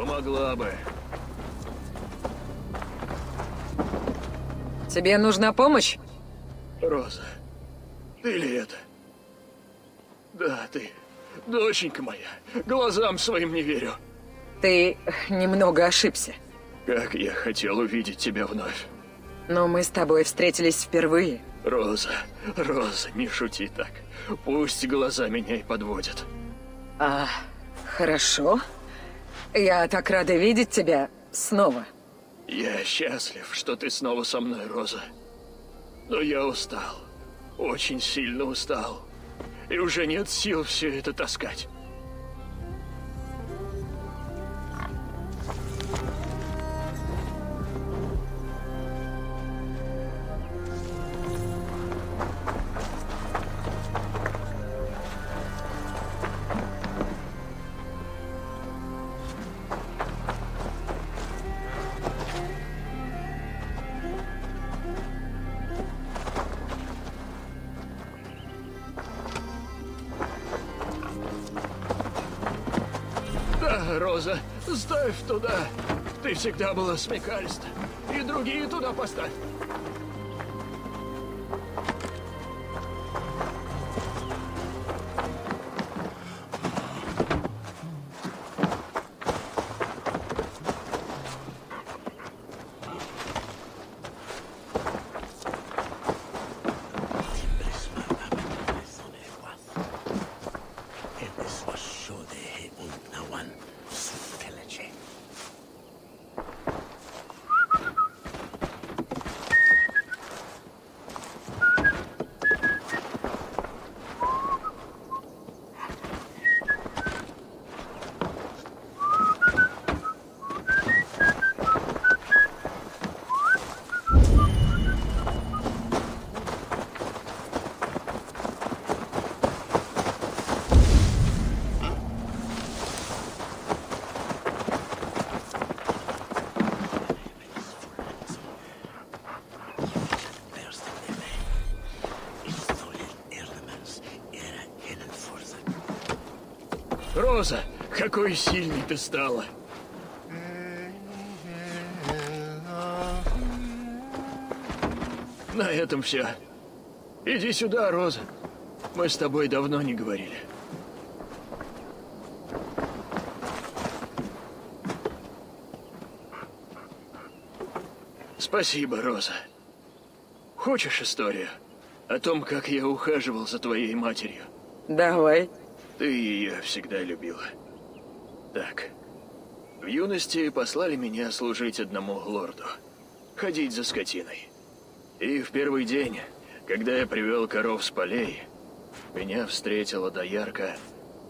Могла бы. Тебе нужна помощь? Роза, ты ли это? Да, ты. Доченька моя. Глазам своим не верю. Ты немного ошибся. Как я хотел увидеть тебя вновь. Но мы с тобой встретились впервые. Роза, Роза, не шути так. Пусть глаза меня и подводят. А, хорошо. Я так рада видеть тебя снова. Я счастлив, что ты снова со мной, Роза. Но я устал. Очень сильно устал. И уже нет сил все это таскать. Роза, ставь туда. Ты всегда была смекалиста. И другие туда поставь. Роза, какой сильный ты стала. На этом все. Иди сюда, Роза. Мы с тобой давно не говорили. Спасибо, Роза. Хочешь историю о том, как я ухаживал за твоей матерью? Давай. Ты ее всегда любила. Так. В юности послали меня служить одному лорду. Ходить за скотиной. И в первый день, когда я привел коров с полей, меня встретила доярка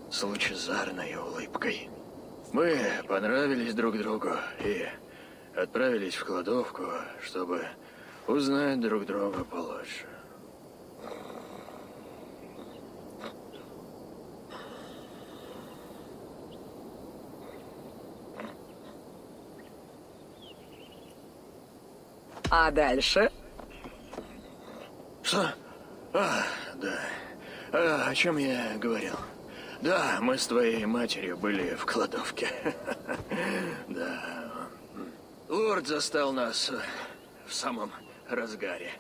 с лучезарной улыбкой. Мы понравились друг другу и отправились в кладовку, чтобы узнать друг друга получше. А дальше? Что? А, да. А, о чем я говорил? Да, мы с твоей матерью были в кладовке. Да. Лорд застал нас в самом разгаре.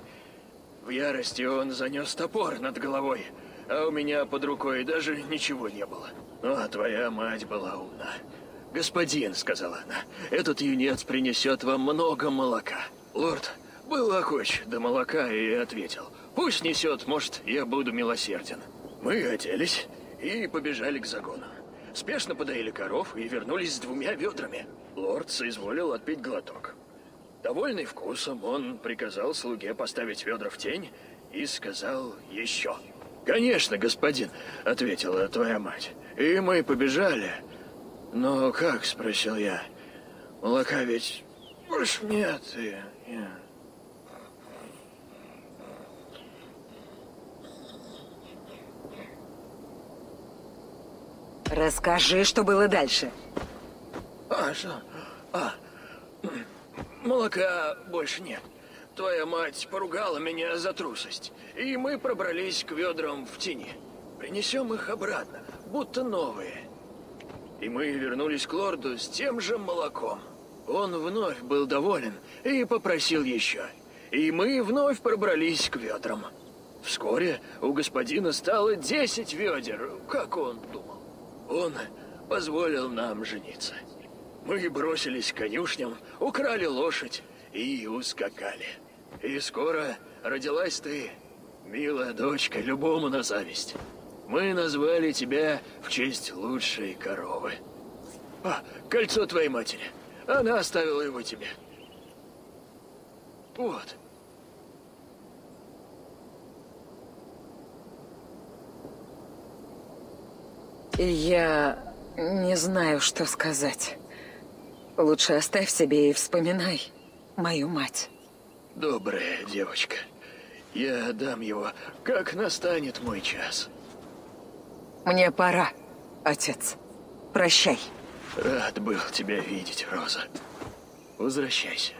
В ярости он занес топор над головой, а у меня под рукой даже ничего не было. Ну, а твоя мать была умна. «Господин», — сказала она, — «этот юнец принесет вам много молока». Лорд был охоч до молока и ответил: «Пусть несет, может, я буду милосерден». Мы оделись и побежали к загону. Спешно подоили коров и вернулись с двумя ведрами. Лорд соизволил отпить глоток. Довольный вкусом, он приказал слуге поставить ведра в тень и сказал еще. «Конечно, господин», — ответила твоя мать. «И мы побежали». «Но как?» — спросил я. «Молока ведь...» Уж нет, я, я. Расскажи, что было дальше. А, что? А, молока больше нет. Твоя мать поругала меня за трусость, и мы пробрались к ведрам в тени. Принесем их обратно, будто новые. И мы вернулись к лорду с тем же молоком. Он вновь был доволен и попросил еще. И мы вновь пробрались к ведрам. Вскоре у господина стало десять ведер, как он думал. Он позволил нам жениться. Мы бросились к конюшням, украли лошадь и ускакали. И скоро родилась ты, милая дочка, любому на зависть. Мы назвали тебя в честь лучшей коровы. А, кольцо твоей матери. Она оставила его тебе. Вот. Я не знаю, что сказать. Лучше оставь себе и вспоминай мою мать. Добрая девочка. Я отдам его, как настанет мой час. Мне пора, отец. Прощай. Рад был тебя видеть, Роза. Возвращайся.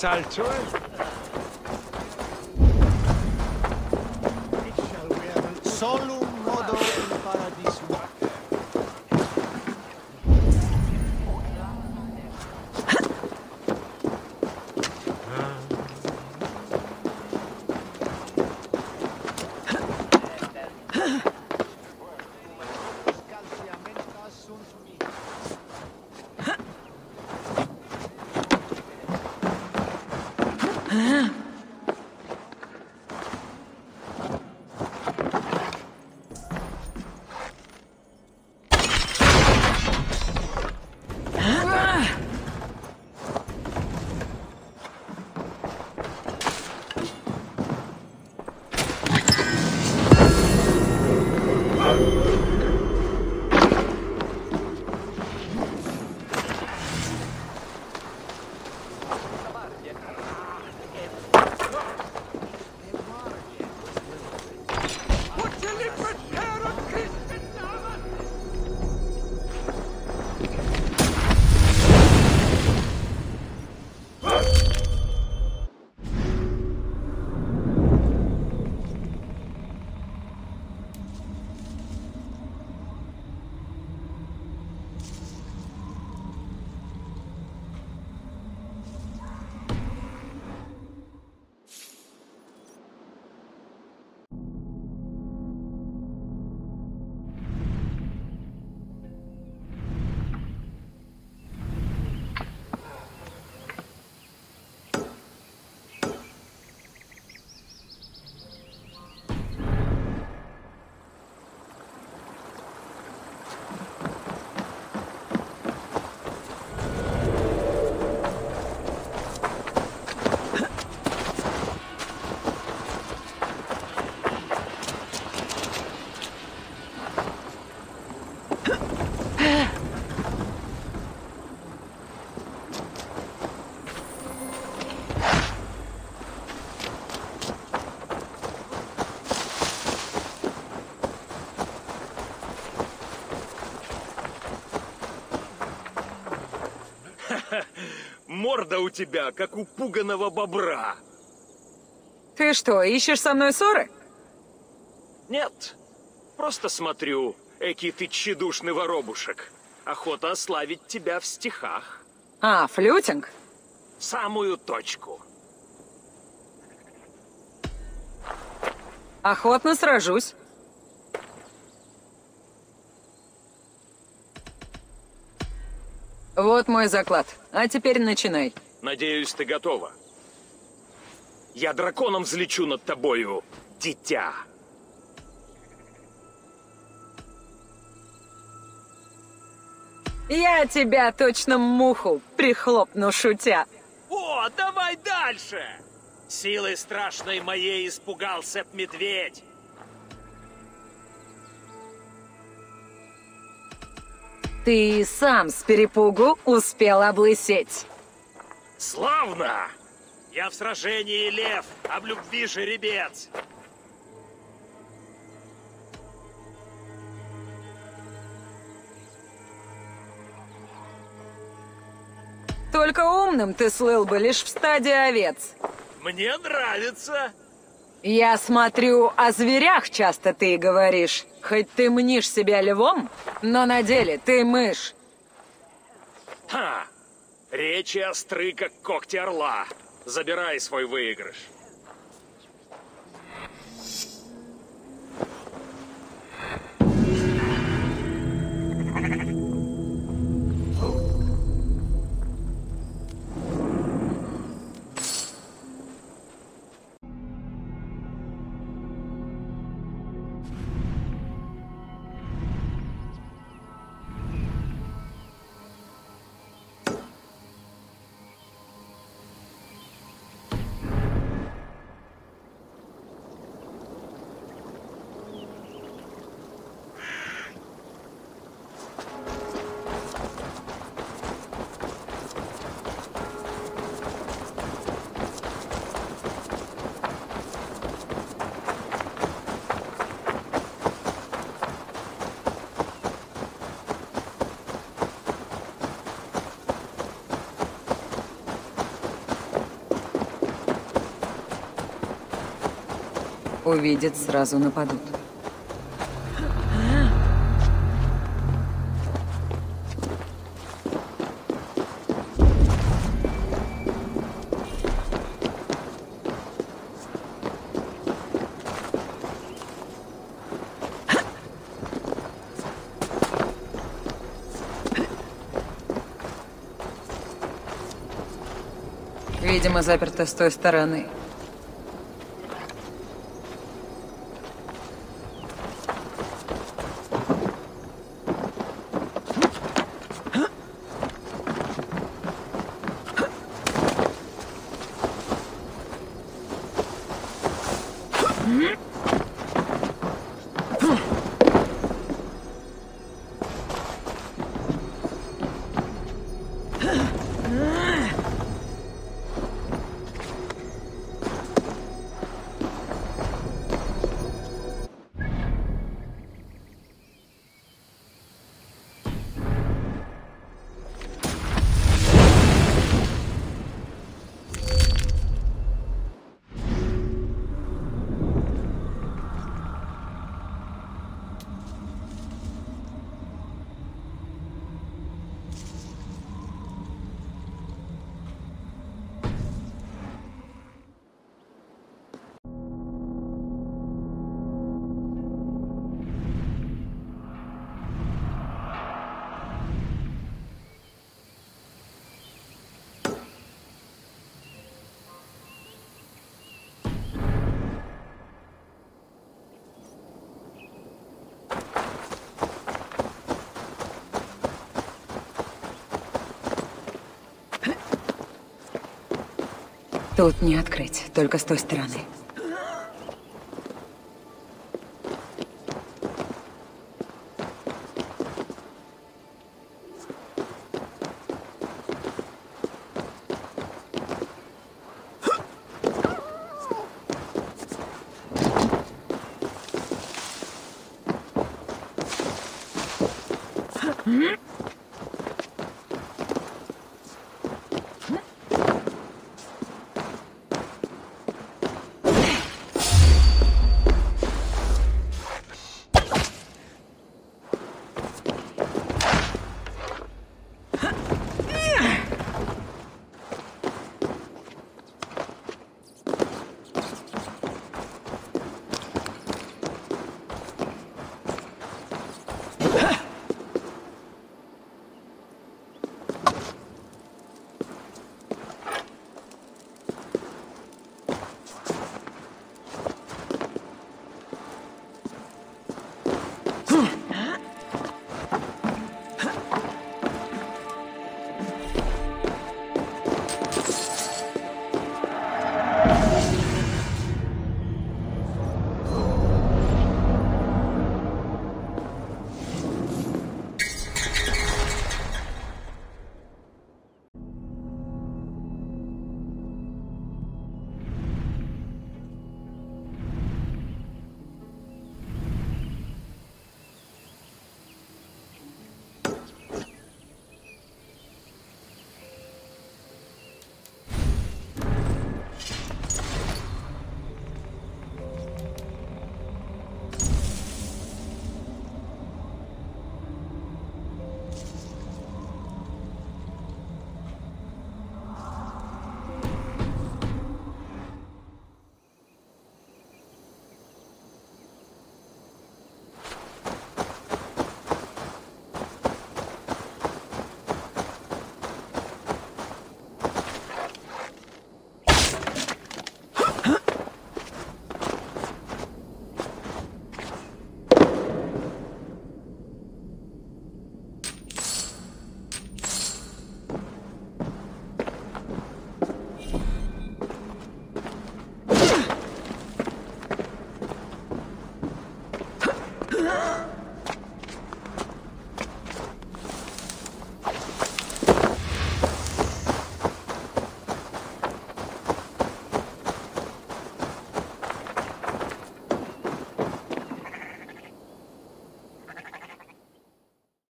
Salto. Solo un modo del paradiso. Морда у тебя, как у пуганого бобра. Ты что, ищешь со мной ссоры? Нет, просто смотрю, экий ты тщедушный воробушек. Охота ославить тебя в стихах. А, флютинг? Самую точку. Охотно сражусь. Вот мой заклад. А теперь начинай. Надеюсь, ты готова. Я драконом взлечу над тобою, дитя. Я тебя точно муху прихлопну, шутя. О, давай дальше! Силой страшной моей испугался б медведь. Ты сам с перепугу успел облысеть. Славно! Я в сражении лев, а в любви жеребец. Только умным ты слыл бы лишь в стаде овец. Мне нравится. Я смотрю, о зверях часто ты говоришь. Хоть ты мнишь себя львом, но на деле ты мышь. Ха! Речи остры, как когти орла. Забирай свой выигрыш. Увидят, сразу нападут. Видимо, заперто с той стороны. Тут не открыть, только с той стороны.